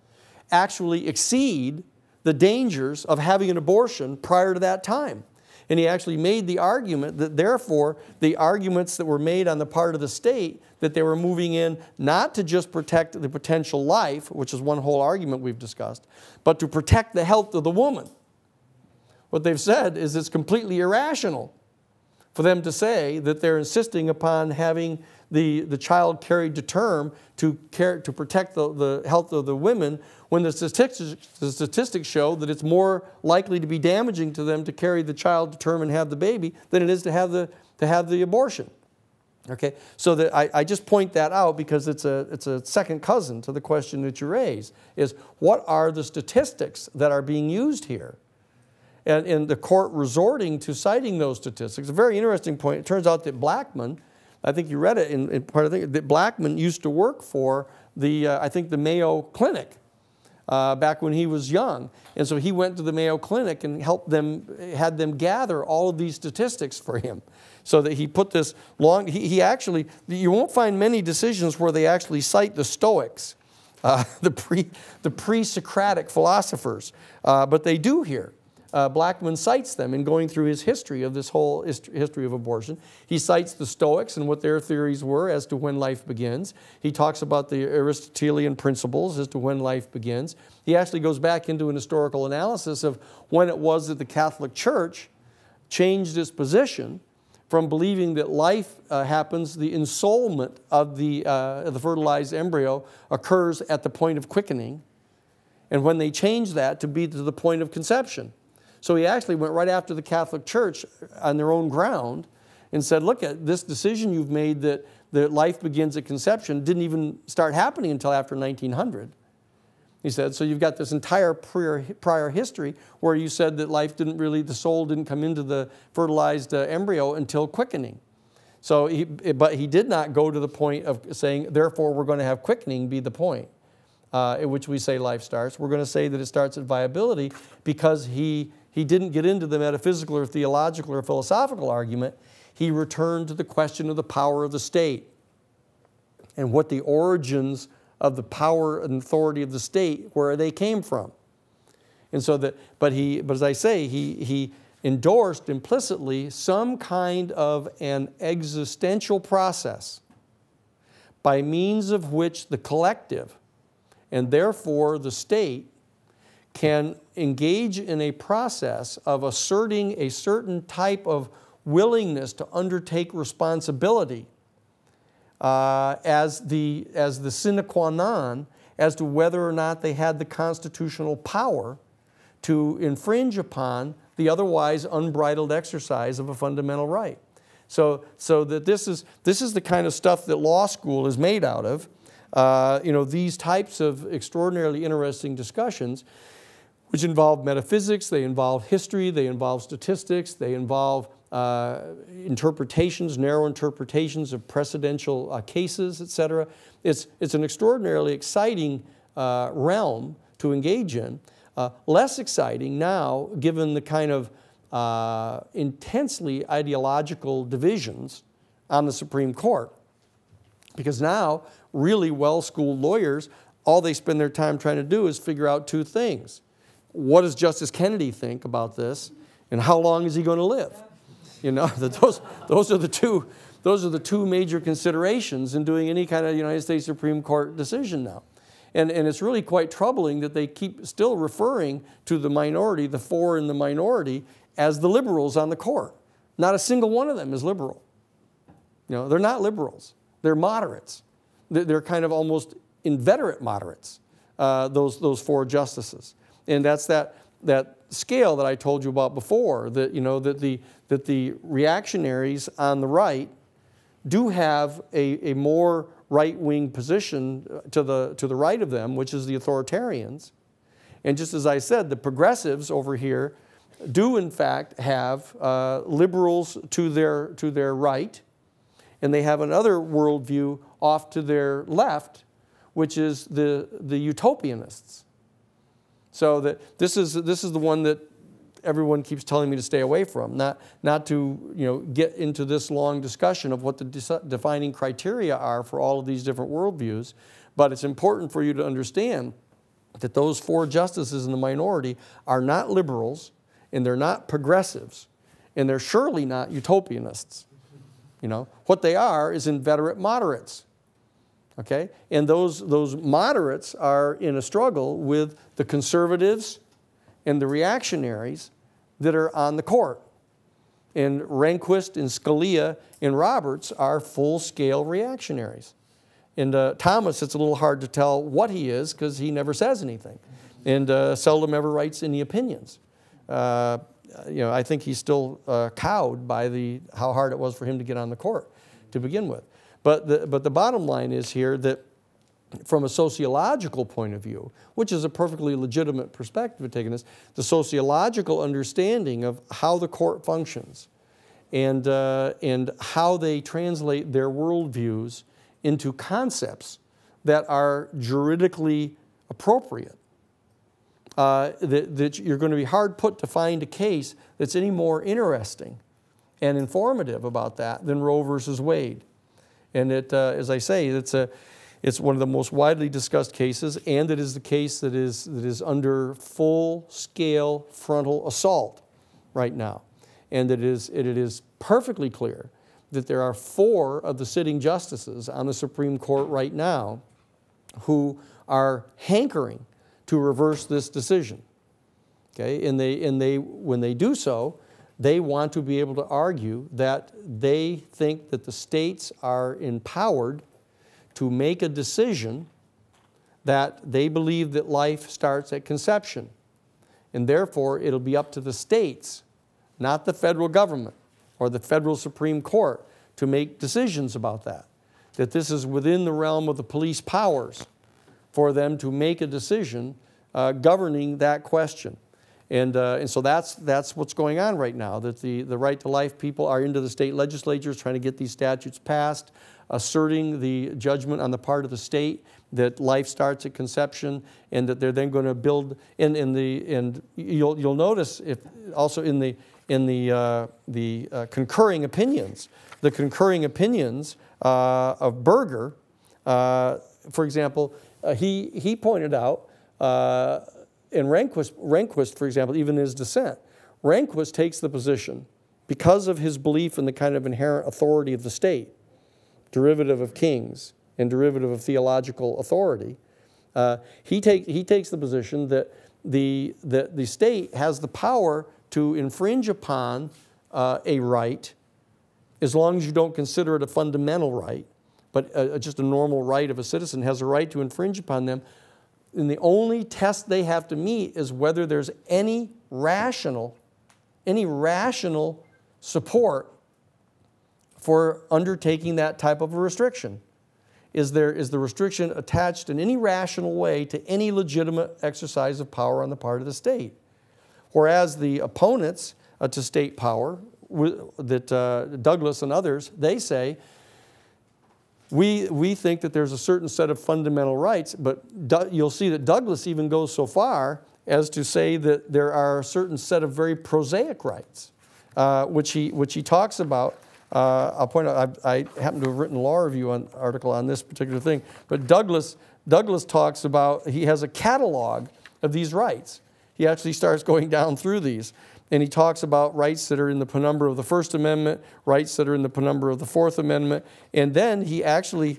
actually exceed the dangers of having an abortion prior to that time. And he actually made the argument that therefore the arguments that were made on the part of the state that they were moving in not to just protect the potential life, which is one whole argument we've discussed, but to protect the health of the woman. What they've said is it's completely irrational for them to say that they're insisting upon having the child carried to term to protect the health of the women when the statistics show that it's more likely to be damaging to them to carry the child to term and have the baby than it is to have the abortion. Okay, so that I just point that out because it's a second cousin to the question that you raise, is what are the statistics that are being used here? And the court resorting to citing those statistics. A very interesting point. It turns out that Blackmun, I think you read it in part of the, that Blackmun used to work for the, I think the Mayo Clinic back when he was young. And so he went to the Mayo Clinic and helped them, had them gather all of these statistics for him. So that he put this long, he actually, you won't find many decisions where they actually cite the Stoics, the pre-Socratic philosophers, but they do here. Blackmun cites them in going through his history of this whole history of abortion. He cites the Stoics and what their theories were as to when life begins. He talks about the Aristotelian principles as to when life begins. He actually goes back into an historical analysis of when it was that the Catholic Church changed its position from believing that life happens, the ensoulment of the fertilized embryo occurs at the point of quickening, and when they changed that to be to the point of conception. So he actually went right after the Catholic Church on their own ground and said, look, at this decision you've made that, life begins at conception didn't even start happening until after 1900. He said, so you've got this entire prior history where you said that life didn't really, the soul didn't come into the fertilized embryo until quickening. So but he did not go to the point of saying, therefore we're going to have quickening be the point at which we say life starts. We're going to say that it starts at viability because he didn't get into the metaphysical or theological or philosophical argument. He returned to the question of the power of the state and what the origins of the power and authority of the state, where they came from. And so that, but as I say, he endorsed implicitly some kind of an existential process by means of which the collective, and therefore the state, can engage in a process of asserting a certain type of willingness to undertake responsibility as the sine qua non as to whether or not they had the constitutional power to infringe upon the otherwise unbridled exercise of a fundamental right. So that this is the kind of stuff that law school is made out of, you know, these types of extraordinarily interesting discussions, which involve metaphysics, they involve history, they involve statistics, they involve interpretations, narrow interpretations of precedential cases, etc. It's an extraordinarily exciting realm to engage in. Less exciting now, given the kind of intensely ideological divisions on the Supreme Court, because now really well-schooled lawyers, all they spend their time trying to do is figure out two things. What does Justice Kennedy think about this, and how long is he going to live? You know, those are the two major considerations in doing any kind of United States Supreme Court decision now. And it's really quite troubling that they keep still referring to the minority, the four in the minority, as the liberals on the court. Not a single one of them is liberal. You know, they're not liberals. They're moderates. They're kind of almost inveterate moderates, those four justices. And that's that scale that I told you about before, that the reactionaries on the right do have a more right-wing position to the right of them, which is the authoritarians. And just as I said, the progressives over here do in fact have liberals to their right, and they have another worldview off to their left, which is the utopianists. So that this is the one that everyone keeps telling me to stay away from, not to, you know, get into this long discussion of what the defining criteria are for all of these different worldviews. But it's important for you to understand that those four justices in the minority are not liberals, and they're not progressives, and they're surely not utopianists. You know, what they are is inveterate moderates. Okay? And those moderates are in a struggle with the conservatives and the reactionaries that are on the court. And Rehnquist and Scalia and Roberts are full-scale reactionaries. And Thomas, it's a little hard to tell what he is because he never says anything and seldom ever writes any opinions. You know, I think he's still cowed by how hard it was for him to get on the court to begin with. But the bottom line is here that from a sociological point of view, which is a perfectly legitimate perspective of taking this, the sociological understanding of how the court functions and how they translate their worldviews into concepts that are juridically appropriate, that you're going to be hard put to find a case that's any more interesting and informative about that than Roe versus Wade. And it, as I say, it's one of the most widely discussed cases, and it is the case that is under full-scale frontal assault right now. And it is perfectly clear that there are four of the sitting justices on the Supreme Court right now who are hankering to reverse this decision. Okay? And they, when they do so, they want to be able to argue that they think that the states are empowered to make a decision that they believe that life starts at conception. And therefore, it'll be up to the states, not the federal government or the federal Supreme Court, to make decisions about that. That this is within the realm of the police powers for them to make a decision governing that question. And so that's what's going on right now, that the right to life people are into the state legislatures trying to get these statutes passed, asserting the judgment on the part of the state that life starts at conception, and that they're then going to build and you'll notice if also in the concurring opinions, of Burger, for example, he pointed out. And Rehnquist, for example, even his dissent, Rehnquist takes the position, because of his belief in the kind of inherent authority of the state, derivative of kings and derivative of theological authority, he takes the position that the state has the power to infringe upon a right as long as you don't consider it a fundamental right, but just a normal right of a citizen has a right to infringe upon them. And the only test they have to meet is whether there's any rational support for undertaking that type of a restriction. Is the restriction attached in any rational way to any legitimate exercise of power on the part of the state? Whereas the opponents to state power, that Douglas and others, they say, we think that there's a certain set of fundamental rights, but you'll see that Douglas even goes so far as to say that there are a certain set of very prosaic rights, which he talks about. I'll point out, I happen to have written a law review article on this particular thing, but Douglas talks about, he has a catalog of these rights. He actually starts going down through these. And he talks about rights that are in the penumbra of the First Amendment, rights that are in the penumbra of the Fourth Amendment. And then he actually,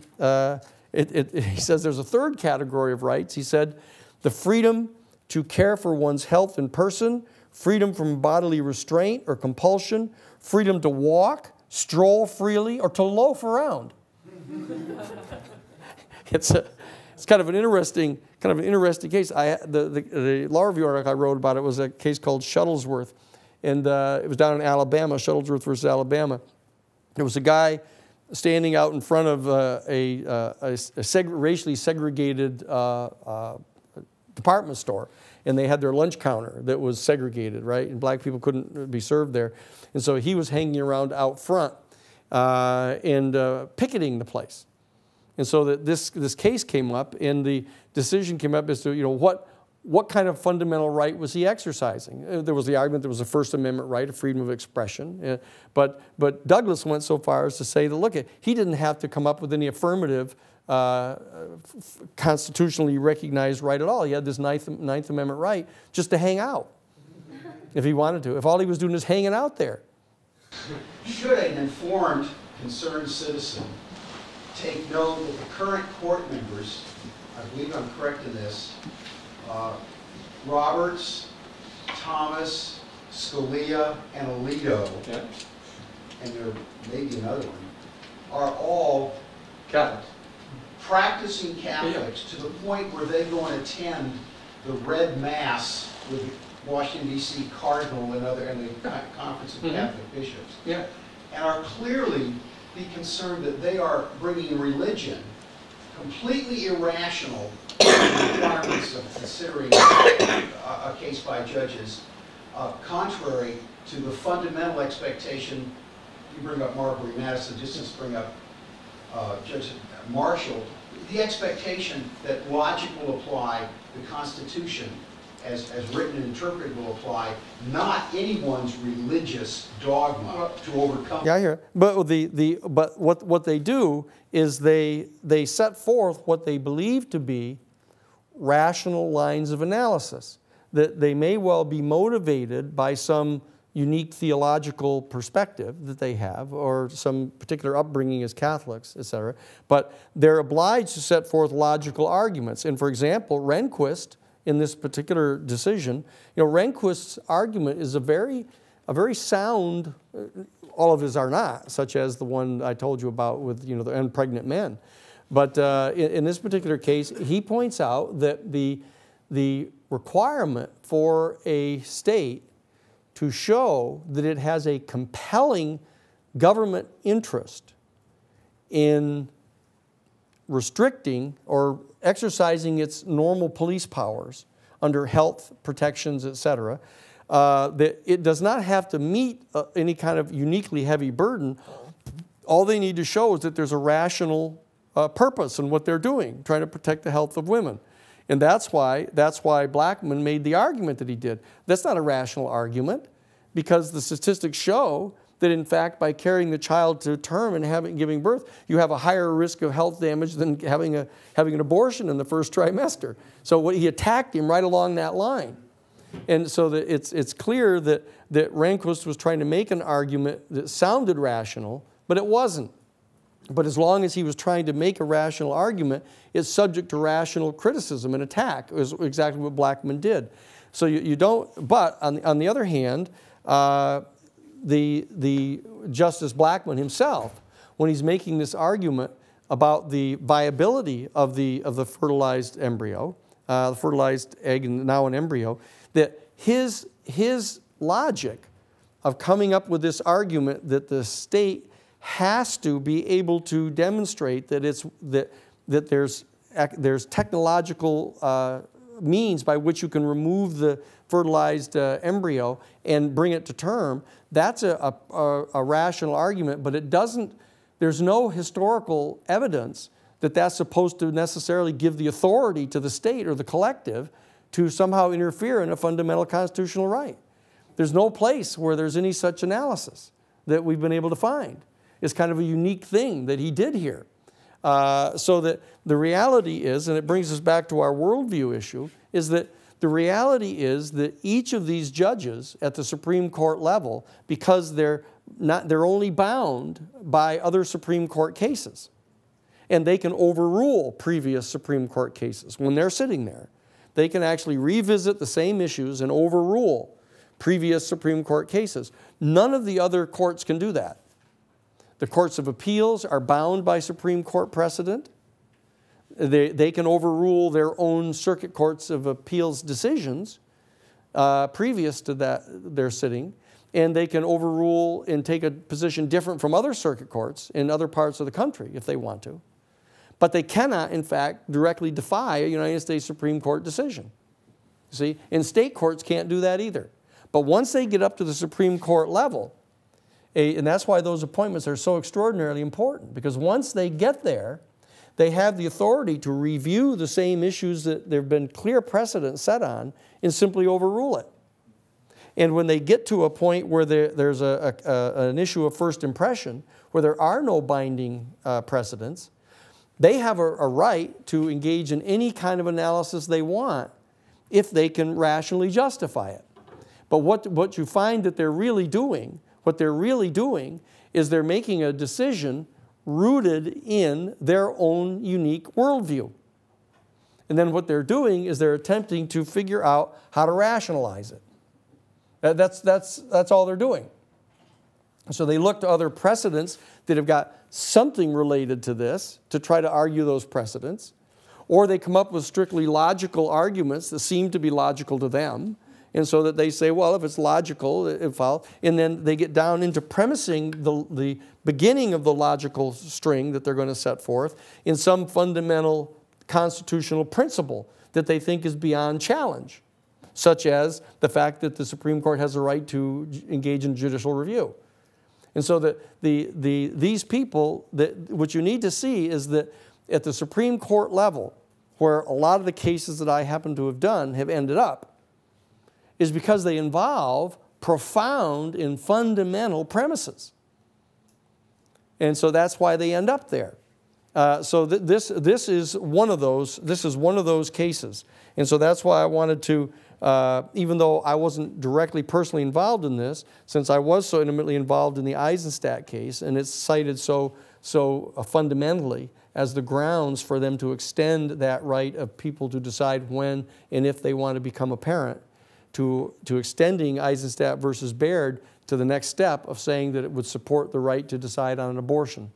he says there's a third category of rights. He said, the freedom to care for one's health in person, freedom from bodily restraint or compulsion, freedom to walk, stroll freely, or to loaf around. It's kind of an interesting case. The law review article I wrote about it was a case called Shuttlesworth, and it was down in Alabama, Shuttlesworth versus Alabama. There was a guy standing out in front of racially segregated department store, and they had their lunch counter that was segregated, right? And black people couldn't be served there. And so he was hanging around out front and picketing the place. And so that this case came up, and the decision came up as to, you know, what kind of fundamental right was he exercising? There was the argument there was a First Amendment right, a freedom of expression. But Douglas went so far as to say that, look, he didn't have to come up with any affirmative constitutionally recognized right at all. He had this Ninth Amendment right just to hang out if he wanted to, if all he was doing is hanging out there. Should an informed, concerned citizen take note that the current court members, I believe I'm correct in this, Roberts, Thomas, Scalia, and Alito, okay, and there may be another one, are all Catholics, practicing Catholics, yeah, to the point where they go and attend the Red Mass with the Washington, D.C. Cardinal and other, and the Conference of, mm-hmm, Catholic Bishops, yeah, and are clearly be concerned that they are bringing religion, completely irrational requirements of considering a case by judges, contrary to the fundamental expectation. You bring up Marbury, Madison, just bring up Judge Marshall, the expectation that logic will apply, the Constitution as written and interpreted will apply, not anyone's religious dogma to overcome. Yeah, I hear it. But what they do is they set forth what they believe to be rational lines of analysis, that they may well be motivated by some unique theological perspective that they have, or some particular upbringing as Catholics, etc. But they're obliged to set forth logical arguments. And for example, Rehnquist, in this particular decision, you know, Rehnquist's argument is a very sound. All of his are not, such as the one I told you about with, you know, the unpregnant men. But in this particular case, he points out that the requirement for a state to show that it has a compelling government interest in restricting or exercising its normal police powers under health protections, etc., that it does not have to meet any kind of uniquely heavy burden. All they need to show is that there's a rational purpose in what they're doing, trying to protect the health of women. And that's why Blackmun made the argument that he did. That's not a rational argument, because the statistics show that, in fact, by carrying the child to term and giving birth, you have a higher risk of health damage than having an abortion in the first trimester. So he attacked him right along that line. And so that it's clear that Rehnquist was trying to make an argument that sounded rational, but it wasn't. But as long as he was trying to make a rational argument, it's subject to rational criticism and attack, is exactly what Blackmun did. So you don't, but on the other hand, the Justice Blackmun himself, when he's making this argument about the viability of the fertilized embryo, the fertilized egg and now an embryo, that his logic of coming up with this argument that the state has to be able to demonstrate that there's technological means by which you can remove the fertilized embryo and bring it to term. That's a rational argument, but it doesn't. There's no historical evidence that that's supposed to necessarily give the authority to the state or the collective to somehow interfere in a fundamental constitutional right. There's no place where there's any such analysis that we've been able to find. It's kind of a unique thing that he did here. So that the reality is, and it brings us back to our worldview issue, is that the reality is that each of these judges at the Supreme Court level, because they're only bound by other Supreme Court cases, and they can overrule previous Supreme Court cases when they're sitting there. They can actually revisit the same issues and overrule previous Supreme Court cases. None of the other courts can do that. The courts of appeals are bound by Supreme Court precedent. They can overrule their own circuit courts of appeals decisions previous to their sitting. and they can overrule and take a position different from other circuit courts in other parts of the country if they want to. But they cannot, in fact, directly defy a United States Supreme Court decision. See, and state courts can't do that either. But once they get up to the Supreme Court level, and that's why those appointments are so extraordinarily important, because once they get there, they have the authority to review the same issues that there have been clear precedent set on and simply overrule it. And when they get to a point where there's an issue of first impression, where there are no binding precedents, they have a right to engage in any kind of analysis they want if they can rationally justify it. But what you find that they're really doing, what they're really doing is they're making a decision rooted in their own unique worldview. And then what they're doing is they're attempting to figure out how to rationalize it. That's all they're doing. So they look to other precedents that have got something related to this to try to argue those precedents, or they come up with strictly logical arguments that seem to be logical to them, and so that they say, well, if it's logical, it follows. And then they get down into premising the beginning of the logical string that they're going to set forth in some fundamental constitutional principle that they think is beyond challenge, such as the fact that the Supreme Court has a right to engage in judicial review. And so that these people, what you need to see is that at the Supreme Court level, where a lot of the cases that I happen to have done have ended up, is because they involve profound and fundamental premises. And so that's why they end up there. So this is one of those. This is one of those cases. And so that's why I wanted to. Even though I wasn't directly personally involved in this, since I was so intimately involved in the Eisenstadt case, and it's cited so fundamentally as the grounds for them to extend that right of people to decide when and if they want to become a parent, to extending Eisenstadt versus Baird to the next step of saying that it would support the right to decide on an abortion.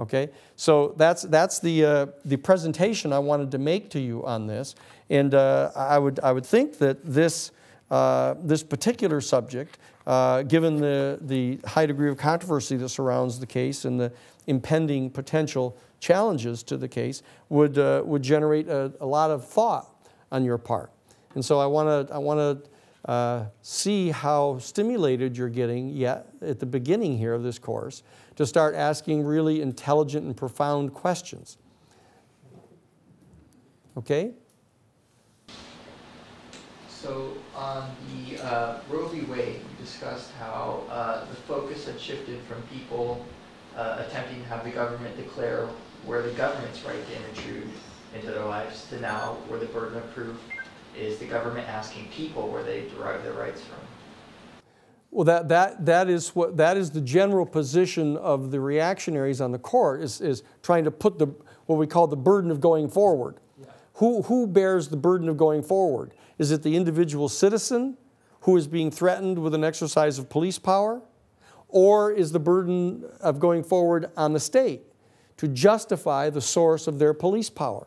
Okay, so that's the presentation I wanted to make to you on this, and I would think that this particular subject, given the high degree of controversy that surrounds the case and the impending potential challenges to the case, would generate a lot of thought on your part, and so I want to see how stimulated you're getting yet at the beginning here of this course to start asking really intelligent and profound questions. Okay? So on the Roe v. Wade, you discussed how the focus had shifted from people attempting to have the government declare where the government's right to intrude into their lives to now where the burden of proof is the government asking people where they derive their rights from? Well, that is the general position of the reactionaries on the court is trying to put the what we call the burden of going forward. Yeah. Who bears the burden of going forward? Is it the individual citizen who is being threatened with an exercise of police power? Or is the burden of going forward on the state to justify the source of their police power?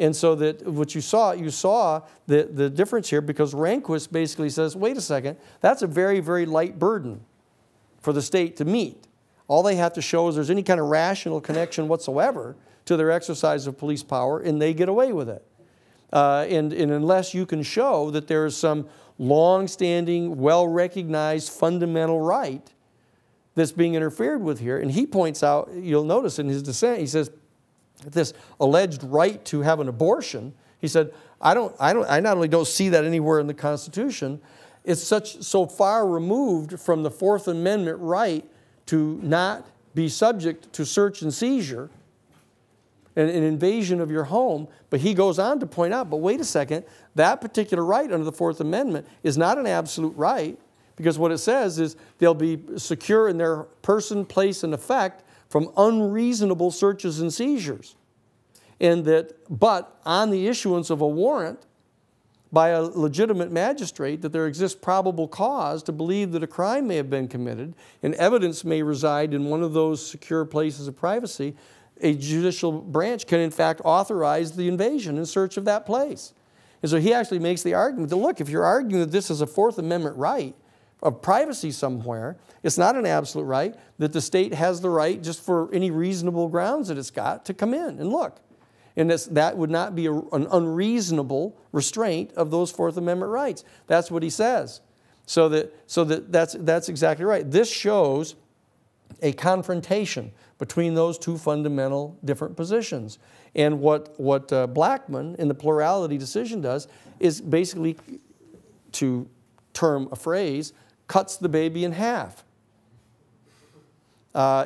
And so that what you saw the difference here because Rehnquist basically says, wait a second, that's a very, very light burden for the state to meet. All they have to show is there's any kind of rational connection whatsoever to their exercise of police power, and they get away with it. And unless you can show that there is some long-standing, well-recognized fundamental right that's being interfered with here, and he points out, you'll notice in his dissent, he says, this alleged right to have an abortion, he said, I not only don't see that anywhere in the Constitution, it's so far removed from the Fourth Amendment right to not be subject to search and seizure and an invasion of your home. But he goes on to point out, but wait a second, that particular right under the Fourth Amendment is not an absolute right, because what it says is they'll be secure in their person, place, and effect from unreasonable searches and seizures, and that, but on the issuance of a warrant by a legitimate magistrate, that there exists probable cause to believe that a crime may have been committed, and evidence may reside in one of those secure places of privacy, a judicial branch can in fact authorize the invasion in search of that place. And so he actually makes the argument that, look, if you're arguing that this is a Fourth Amendment right of privacy somewhere. It's not an absolute right that the state has the right, just for any reasonable grounds that it's got, to come in and look. And that would not be an unreasonable restraint of those Fourth Amendment rights. That's what he says. So that's exactly right. This shows a confrontation between those two fundamental different positions. And what Blackmun in the plurality decision does is basically, to term a phrase, cuts the baby in half.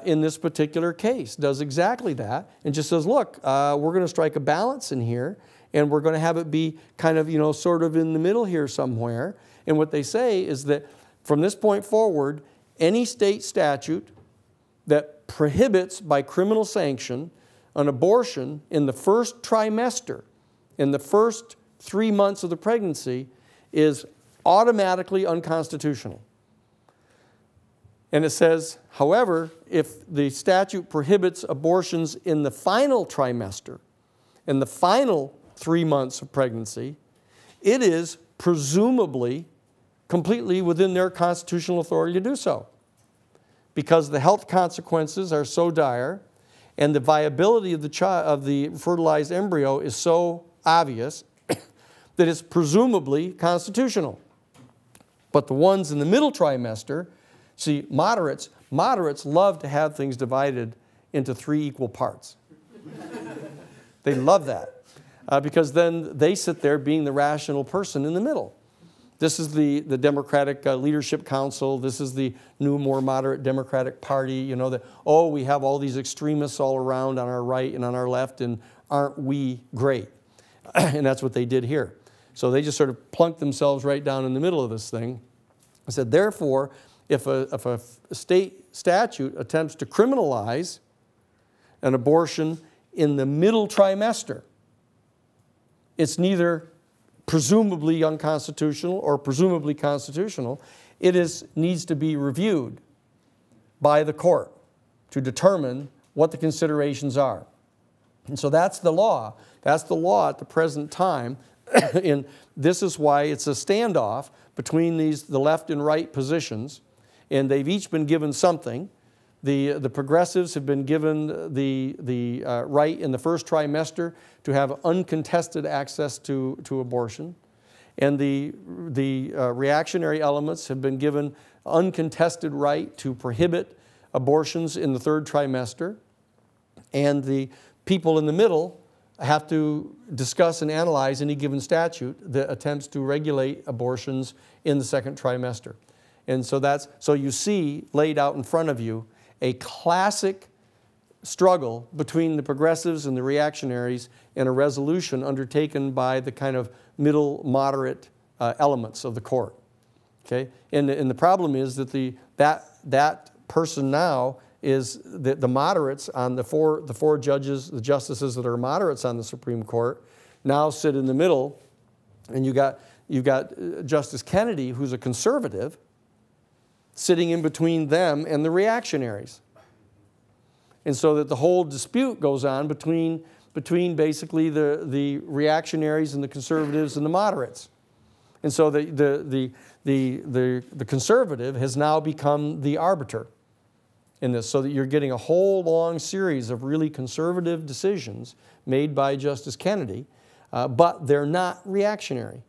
In this particular case, does exactly that, and just says, look, we're going to strike a balance in here, and we're going to have it be kind of, you know, sort of in the middle here somewhere. And what they say is that from this point forward, any state statute that prohibits by criminal sanction an abortion in the first trimester, in the first 3 months of the pregnancy, is automatically unconstitutional. And it says, however, if the statute prohibits abortions in the final trimester, in the final 3 months of pregnancy, it is presumably completely within their constitutional authority to do so, because the health consequences are so dire and the viability of the fertilized embryo is so obvious that it's presumably constitutional. But the ones in the middle trimester, see, moderates love to have things divided into three equal parts. They love that, because then they sit there being the rational person in the middle. This is the Democratic Leadership Council. This is the new, more moderate Democratic Party. You know, that, oh, we have all these extremists all around on our right and on our left, and aren't we great? And that's what they did here. So they just sort of plunked themselves right down in the middle of this thing. I said, therefore, if a state statute attempts to criminalize an abortion in the middle trimester, it's neither presumably unconstitutional or presumably constitutional. It needs to be reviewed by the court to determine what the considerations are. And so that's the law. That's the law at the present time. And this is why it's a standoff between the left and right positions. And they've each been given something. The progressives have been given the right in the first trimester to have uncontested access to abortion. And the reactionary elements have been given uncontested right to prohibit abortions in the third trimester. And the people in the middle have to discuss and analyze any given statute that attempts to regulate abortions in the second trimester. And so so you see laid out in front of you a classic struggle between the progressives and the reactionaries, and a resolution undertaken by the kind of middle moderate elements of the court. Okay? And the problem is that that person now is the moderates on the four judges, the justices that are moderates on the Supreme Court, now sit in the middle. And you've got Justice Kennedy, who's a conservative, sitting in between them and the reactionaries. And so that the whole dispute goes on between basically the reactionaries and the conservatives and the moderates. And so the conservative has now become the arbiter in this, so that you're getting a whole long series of really conservative decisions made by Justice Kennedy, but they're not reactionary.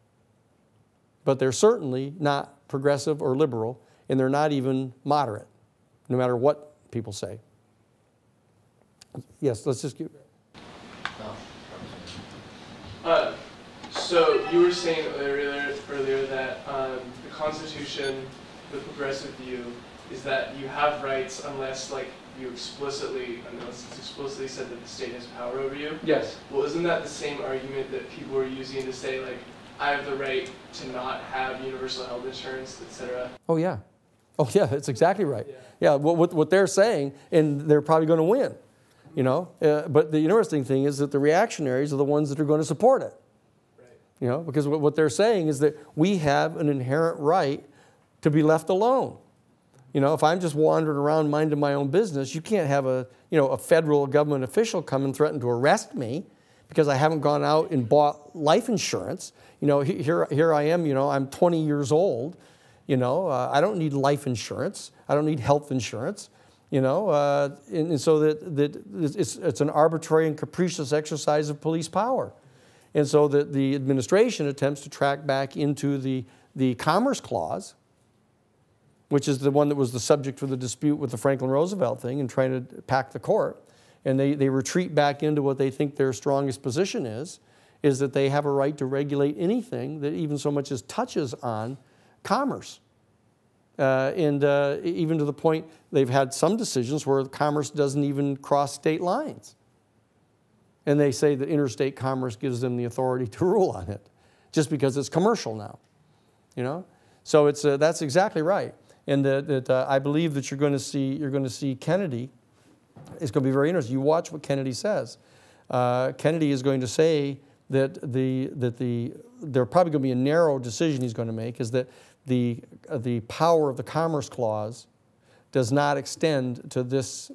But they're certainly not progressive or liberal, and they're not even moderate, no matter what people say. Yes, let's just keep. So you were saying earlier that the Constitution, the progressive view, is that you have rights unless, like, unless it's explicitly said that the state has power over you. Yes. Well, isn't that the same argument that people are using to say, like, I have the right to not have universal health insurance, etc.? Oh yeah. Oh yeah, that's exactly right. Yeah, what they're saying, and they're probably going to win, you know. But the interesting thing is that the reactionaries are the ones that are going to support it, right? You know, because what they're saying is that we have an inherent right to be left alone. You know, if I'm just wandering around minding my own business, you can't have a federal government official come and threaten to arrest me because I haven't gone out and bought life insurance. You know, here I am, you know, I'm 20 years old, You know, I don't need life insurance. I don't need health insurance. You know, and so it's an arbitrary and capricious exercise of police power. And so the administration attempts to track back into the Commerce Clause, which is the one that was the subject of the dispute with the Franklin Roosevelt thing and trying to pack the court. And they retreat back into what they think their strongest position is that they have a right to regulate anything that even so much as touches on commerce. Even to the point they've had some decisions where commerce doesn't even cross state lines. And they say that interstate commerce gives them the authority to rule on it just because it's commercial now, you know? So it's, that's exactly right. And I believe that you're going to see Kennedy. It's going to be very interesting. You watch what Kennedy says. Kennedy is going to say that there's probably going to be a narrow decision he's going to make, is that the power of the Commerce Clause does not extend to this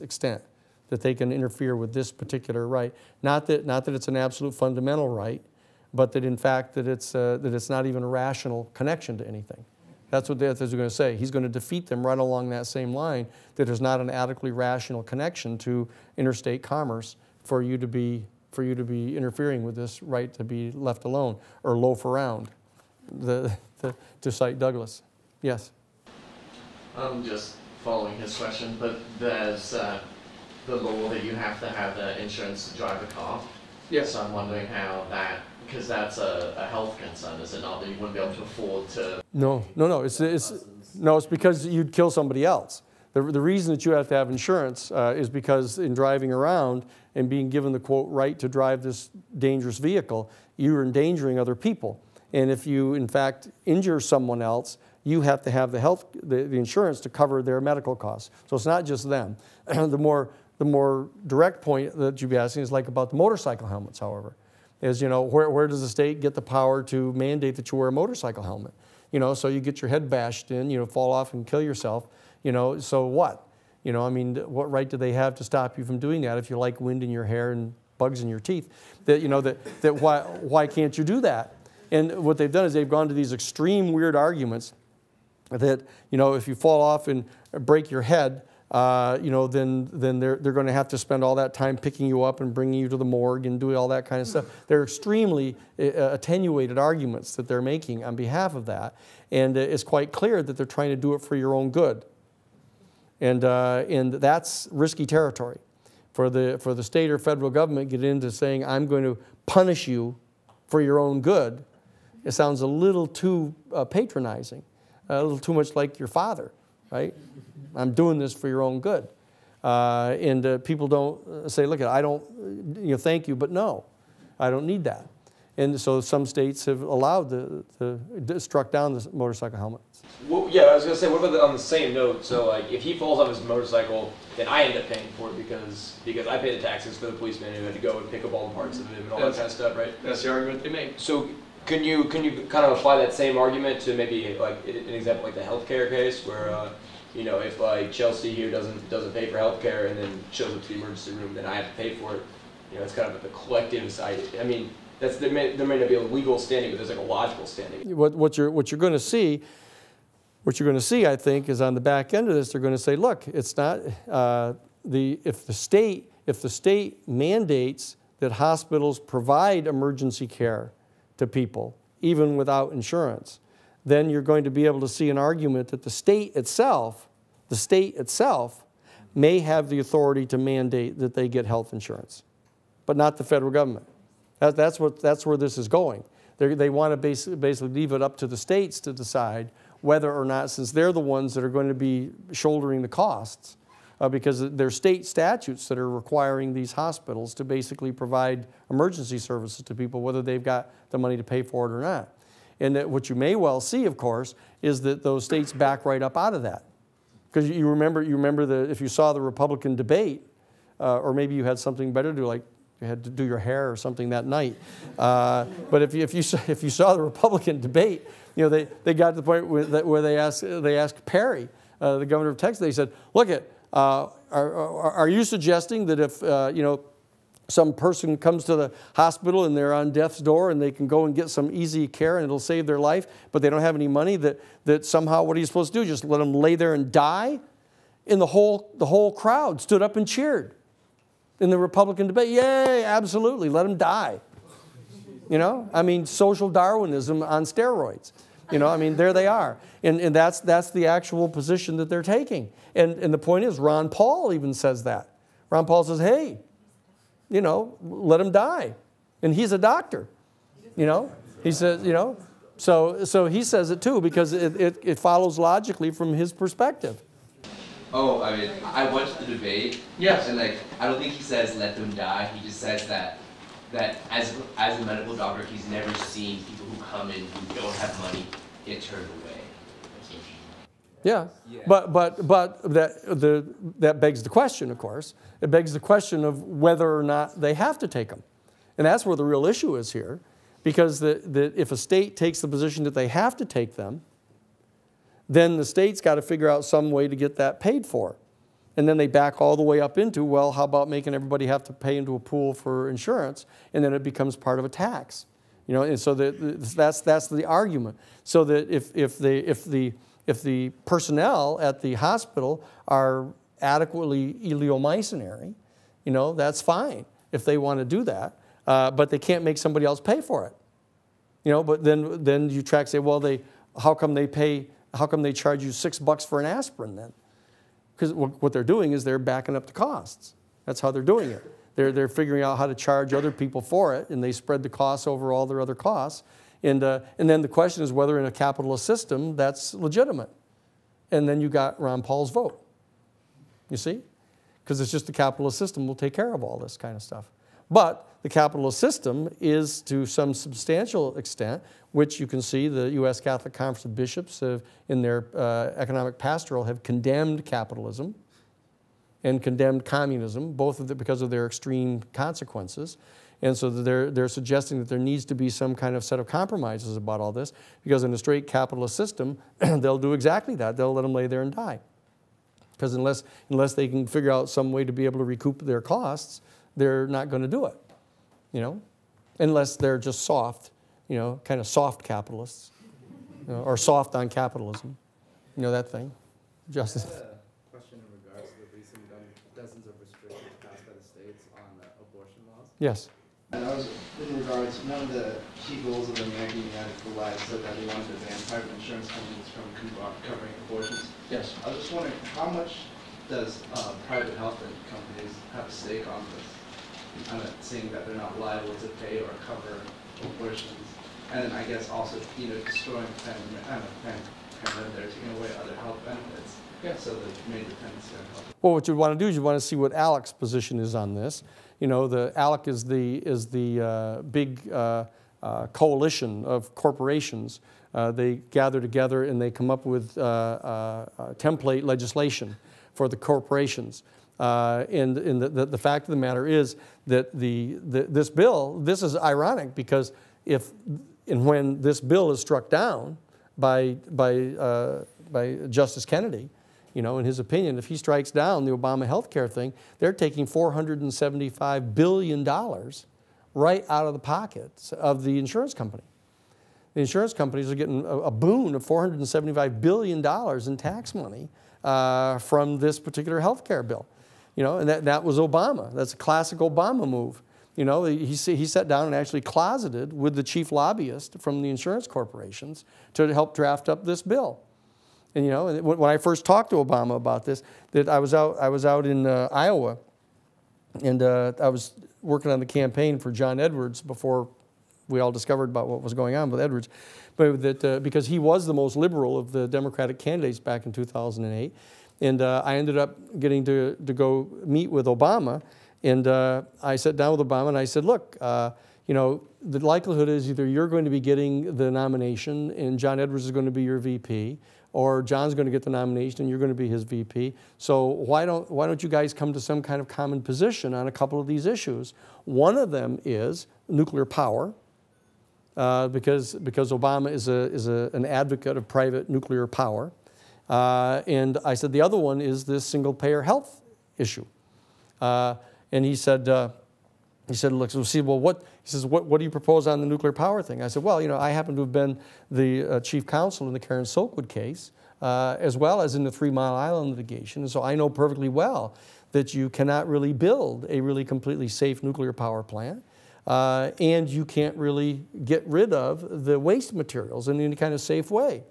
extent, that they can interfere with this particular right. Not that it's an absolute fundamental right, but that in fact that it's not even a rational connection to anything. That's what the others are going to say. He's going to defeat them right along that same line, that there's not an adequately rational connection to interstate commerce for you to be interfering with this right to be left alone or loaf around, to cite Douglas. Yes? I'm just following his question, but there's the law that you have to have insurance to drive a car. Yes. So I'm wondering how that, because that's a health concern, is it not? That you wouldn't be able to afford to... No. It's because you'd kill somebody else. The reason that you have to have insurance is because in driving around and being given the, quote, right to drive this dangerous vehicle, you're endangering other people. And if you, in fact, injure someone else, you have to have the insurance to cover their medical costs. So it's not just them. The more direct point that you'd be asking is like about the motorcycle helmets, however, is, you know, where does the state get the power to mandate that you wear a motorcycle helmet? You know, so you get your head bashed in, you know, fall off and kill yourself, you know, so what? You know, I mean, what right do they have to stop you from doing that if you like wind in your hair and bugs in your teeth? That, you know, that why can't you do that? And what they've done is they've gone to these extreme weird arguments that, you know, if you fall off and break your head, you know, then they're going to have to spend all that time picking you up and bringing you to the morgue and doing all that kind of stuff. They're extremely attenuated arguments that they're making on behalf of that. And it's quite clear that they're trying to do it for your own good. And that's risky territory. For the state or federal government get into saying, I'm going to punish you for your own good, it sounds a little too patronizing, a little too much like your father, right? I'm doing this for your own good. People don't say, look, I don't, you know, thank you, but no, I don't need that. And so some states have allowed struck down the motorcycle helmets. Well, yeah, I was going to say, what about on the same note, so like if he falls off his motorcycle, then I end up paying for it because I pay the taxes for the policeman who had to go and pick up all the parts of it and all that kind of stuff, right? That's the argument they make. So can you kind of apply that same argument to maybe like an example like the healthcare case where, you know, if like Chelsea here doesn't pay for healthcare and then shows up to the emergency room, then I have to pay for it. You know, it's kind of the collective side. I mean, there may not be a legal standing, but there's like a logical standing. What you're going to see, I think, is on the back end of this, they're going to say, look, it's not if the state mandates that hospitals provide emergency care to people, even without insurance, then you're going to be able to see an argument that the state itself, may have the authority to mandate that they get health insurance, but not the federal government. That's where this is going. They want to basically leave it up to the states to decide whether or not, since they're the ones that are going to be shouldering the costs, because they're state statutes that are requiring these hospitals to basically provide emergency services to people, whether they've got the money to pay for it or not. And that what you may well see, of course, is that those states back right up out of that. Because you remember that if you saw the Republican debate, or maybe you had something better to do, like you had to do your hair or something that night. But if you saw the Republican debate, you know, they got to the point where they asked Perry, the governor of Texas, they said, look, are you suggesting that if, you know, some person comes to the hospital and they're on death's door and they can go and get some easy care and it'll save their life, but they don't have any money, that somehow what are you supposed to do? Just let them lay there and die? And the whole crowd stood up and cheered in the Republican debate. Yay, absolutely, let them die. You know, I mean, social Darwinism on steroids. You know, I mean, there they are. And that's the actual position that they're taking. And the point is, Ron Paul even says that. Ron Paul says, hey, you know, let him die. And he's a doctor, you know. He says, you know, so he says it too, because it follows logically from his perspective. Oh, I mean, I watched the debate. Yes. And like, I don't think he says let them die. He just says that as a medical doctor, he's never seen people who come in who don't have money get turned away. Yeah, yeah. But that begs the question, of course. It begs the question of whether or not they have to take them. And that's where the real issue is here, because if a state takes the position that they have to take them, then the state's got to figure out some way to get that paid for. And then they back all the way up into, well, how about making everybody have to pay into a pool for insurance? And then it becomes part of a tax. You know, and so that's the argument. So that if the personnel at the hospital are adequately eleemosynary, you know, that's fine if they want to do that, but they can't make somebody else pay for it. You know, but then you track say, well, how come they charge you $6 for an aspirin then? Because what they're doing is they're backing up the costs. That's how they're doing it. They're figuring out how to charge other people for it, and they spread the costs over all their other costs. And then the question is whether in a capitalist system that's legitimate. And then you got Ron Paul's vote, you see? Because it's just the capitalist system will take care of all this kind of stuff. But the capitalist system is, to some substantial extent, which you can see the U.S. Catholic Conference of Bishops have, in their economic pastoral, have condemned capitalism and condemned communism, both of them because of their extreme consequences. And so they're suggesting that there needs to be some kind of set of compromises about all this, because in a straight capitalist system, they'll do exactly that. They'll let them lay there and die. Because unless they can figure out some way to be able to recoup their costs, they're not going to do it. You know, unless they're just soft, you know, kind of soft capitalists, you know, or soft on capitalism, you know, that thing. Justice. I had a question in regards to the recent dozens of restrictions passed by the states on abortion laws. Yes. And I was in regards, one of the key goals of the American United for Life said that they wanted to ban private insurance companies from covering abortions. Yes. I was just wondering, how much does private health companies have a stake on this? I'm not saying that they're not liable to pay or cover abortions. And then I guess also, you know, destroying family, they're taking away other health benefits. Yeah. So the main dependence on health. Well, what you want to do is you want to see what ALEC's position is on this. You know, the ALEC is the big coalition of corporations. They gather together and they come up with template legislation for the corporations. And the fact of the matter is that this bill, this is ironic, because if and when this bill is struck down by Justice Kennedy, you know, in his opinion, if he strikes down the Obama health care thing, they're taking $475 billion right out of the pockets of the insurance company. The insurance companies are getting a boon of $475 billion in tax money from this particular health care bill. You know, and that was Obama. That's a classic Obama move. You know, he sat down and actually closeted with the chief lobbyist from the insurance corporations to help draft up this bill. And you know, when I first talked to Obama about this, that I was out in Iowa, and I was working on the campaign for John Edwards before we all discovered about what was going on with Edwards, but that because he was the most liberal of the Democratic candidates back in 2008. And I ended up getting to go meet with Obama, and I sat down with Obama and I said, look, you know, the likelihood is either you're going to be getting the nomination and John Edwards is going to be your VP, or John's going to get the nomination and you're going to be his VP. So why don't you guys come to some kind of common position on a couple of these issues? One of them is nuclear power, because Obama is an advocate of private nuclear power. And I said, the other one is this single-payer health issue. And he said, He said, look, so see, well, what do you propose on the nuclear power thing? I said, well, you know, I happen to have been the chief counsel in the Karen Silkwood case, as well as in the 3 Mile Island litigation. And so I know perfectly well that you cannot really build a really completely safe nuclear power plant. And you can't really get rid of the waste materials in any kind of safe way.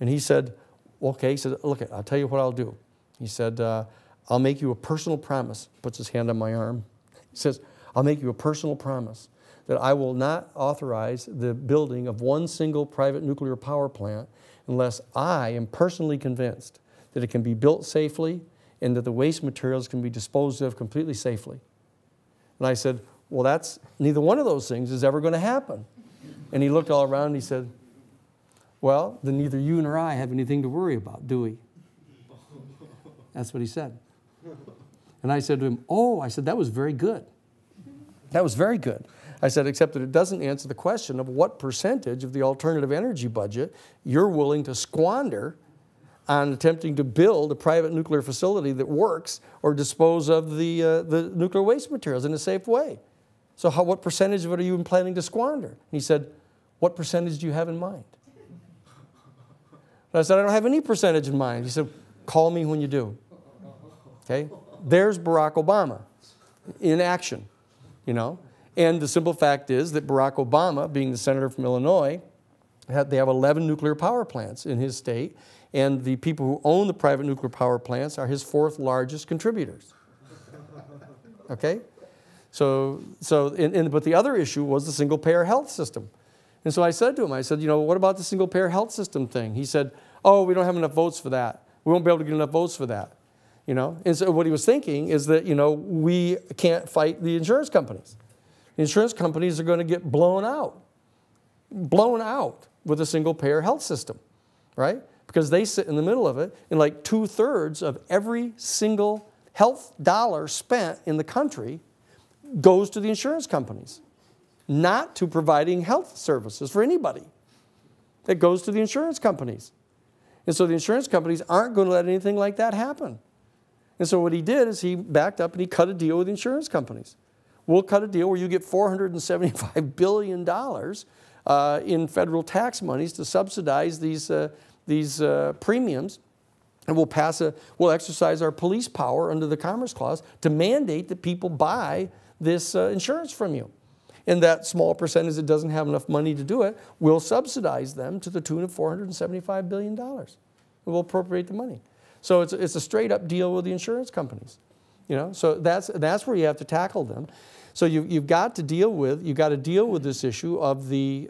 And he said, okay, he said, look, I'll tell you what I'll do. He said, I'll make you a personal promise. Puts his hand on my arm. He says, I'll make you a personal promise that I will not authorize the building of one single private nuclear power plant unless I am personally convinced that it can be built safely and that the waste materials can be disposed of completely safely. And I said, well, that's neither one of those things is ever going to happen. And he looked all around and he said, well, then neither you nor I have anything to worry about, do we? That's what he said. And I said to him, oh, I said, that was very good. That was very good. I said, except that it doesn't answer the question of what percentage of the alternative energy budget you're willing to squander on attempting to build a private nuclear facility that works or dispose of the nuclear waste materials in a safe way. So how, what percentage of it are you planning to squander? And he said, what percentage do you have in mind? And I said, I don't have any percentage in mind. He said, call me when you do. Okay? There's Barack Obama in action. You know? And the simple fact is that Barack Obama, being the senator from Illinois, they have 11 nuclear power plants in his state, and the people who own the private nuclear power plants are his fourth largest contributors. Okay? But the other issue was the single-payer health system. And so I said to him, I said, you know, what about the single-payer health system thing? He said, oh, we don't have enough votes for that. We won't be able to get enough votes for that. You know, and so what he was thinking is that, you know, we can't fight the insurance companies. The insurance companies are going to get blown out with a single-payer health system, right? Because they sit in the middle of it, and like 2/3 of every single health dollar spent in the country goes to the insurance companies, not to providing health services for anybody. It goes to the insurance companies. And so the insurance companies aren't going to let anything like that happen. And so what he did is he backed up and he cut a deal with insurance companies. We'll cut a deal where you get $475 billion in federal tax monies to subsidize these premiums. And we'll exercise our police power under the Commerce Clause to mandate that people buy this insurance from you. And that small percentage that doesn't have enough money to do it, we'll subsidize them to the tune of $475 billion. We'll appropriate the money. So it's a straight-up deal with the insurance companies, you know. So that's where you have to tackle them. So you've got to deal with this issue of the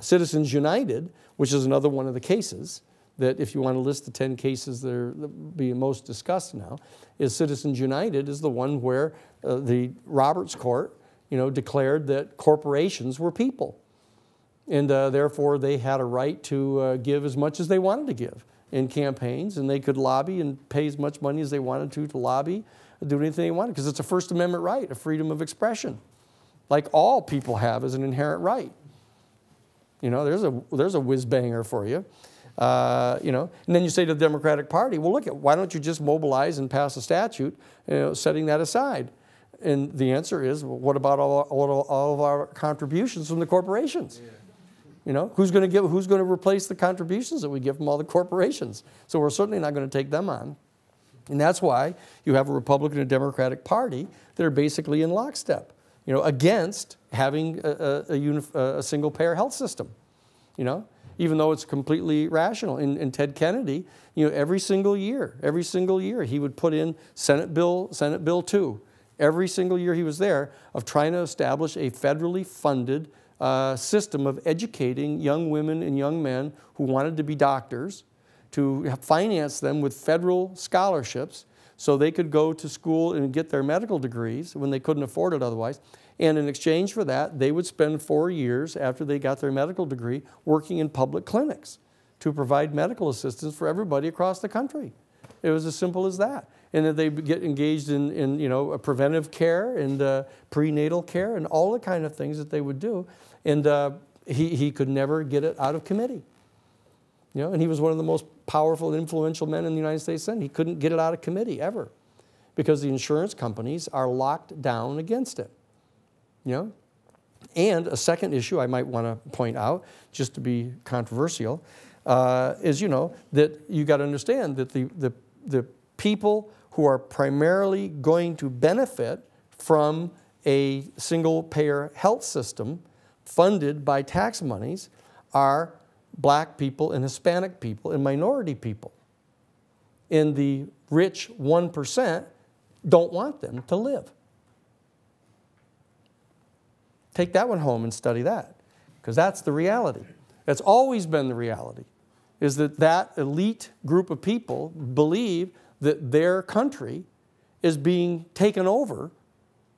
Citizens United, which is another one of the cases that, if you want to list the 10 cases that are being most discussed now, is Citizens United is the one where the Roberts Court, you know, declared that corporations were people. And therefore, they had a right to give as much as they wanted to give in campaigns, and they could lobby and pay as much money as they wanted to lobby, do anything they wanted, because it's a First Amendment right, a freedom of expression, like all people have as an inherent right. You know, there's a whiz-banger for you. You know, and then you say to the Democratic Party, well, look, why don't you just mobilize and pass a statute, you know, setting that aside? And the answer is, well, what about all of our contributions from the corporations? Yeah. You know, who's going to replace the contributions that we give from all the corporations? So we're certainly not going to take them on. And that's why you have a Republican and Democratic Party that are basically in lockstep, you know, against having a single-payer health system, you know, even though it's completely rational. And Ted Kennedy, you know, every single year he would put in Senate Bill 2, every single year he was there, of trying to establish a federally funded system of educating young women and young men who wanted to be doctors, to finance them with federal scholarships so they could go to school and get their medical degrees when they couldn't afford it otherwise. And in exchange for that, they would spend 4 years after they got their medical degree working in public clinics to provide medical assistance for everybody across the country. It was as simple as that. And that they get engaged in you know, preventive care and prenatal care and all the kind of things that they would do. And he could never get it out of committee. You know, and he was one of the most powerful and influential men in the United States Senate. He couldn't get it out of committee ever. because the insurance companies are locked down against it. You know? And a second issue I might want to point out, just to be controversial, is, you know, that you got to understand that the people who are primarily going to benefit from a single-payer health system funded by tax monies are black people and Hispanic people and minority people. And the rich 1% don't want them to live. Take that one home and study that, because that's the reality. That's always been the reality, is that that elite group of people believe that their country is being taken over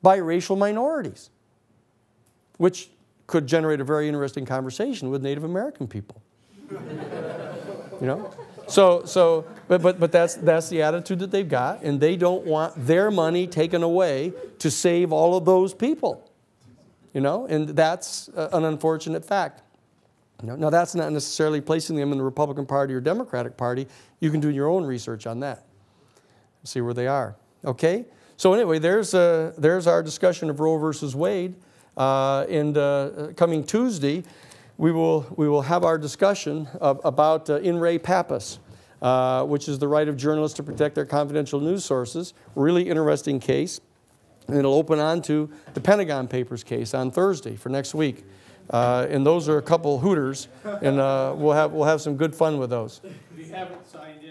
by racial minorities, which could generate a very interesting conversation with Native American people. You know? But that's the attitude that they've got, and they don't want their money taken away to save all of those people. You know, and that's an unfortunate fact. You know? Now, that's not necessarily placing them in the Republican Party or Democratic Party. You can do your own research on that and see where they are. Okay? So anyway, there's our discussion of Roe versus Wade. And coming Tuesday, we will have our discussion about In re Pappas, which is the right of journalists to protect their confidential news sources. Really interesting case. And it'll open on to the Pentagon Papers case on Thursday for next week. And those are a couple hooters, and we'll have some good fun with those. We haven't signed in.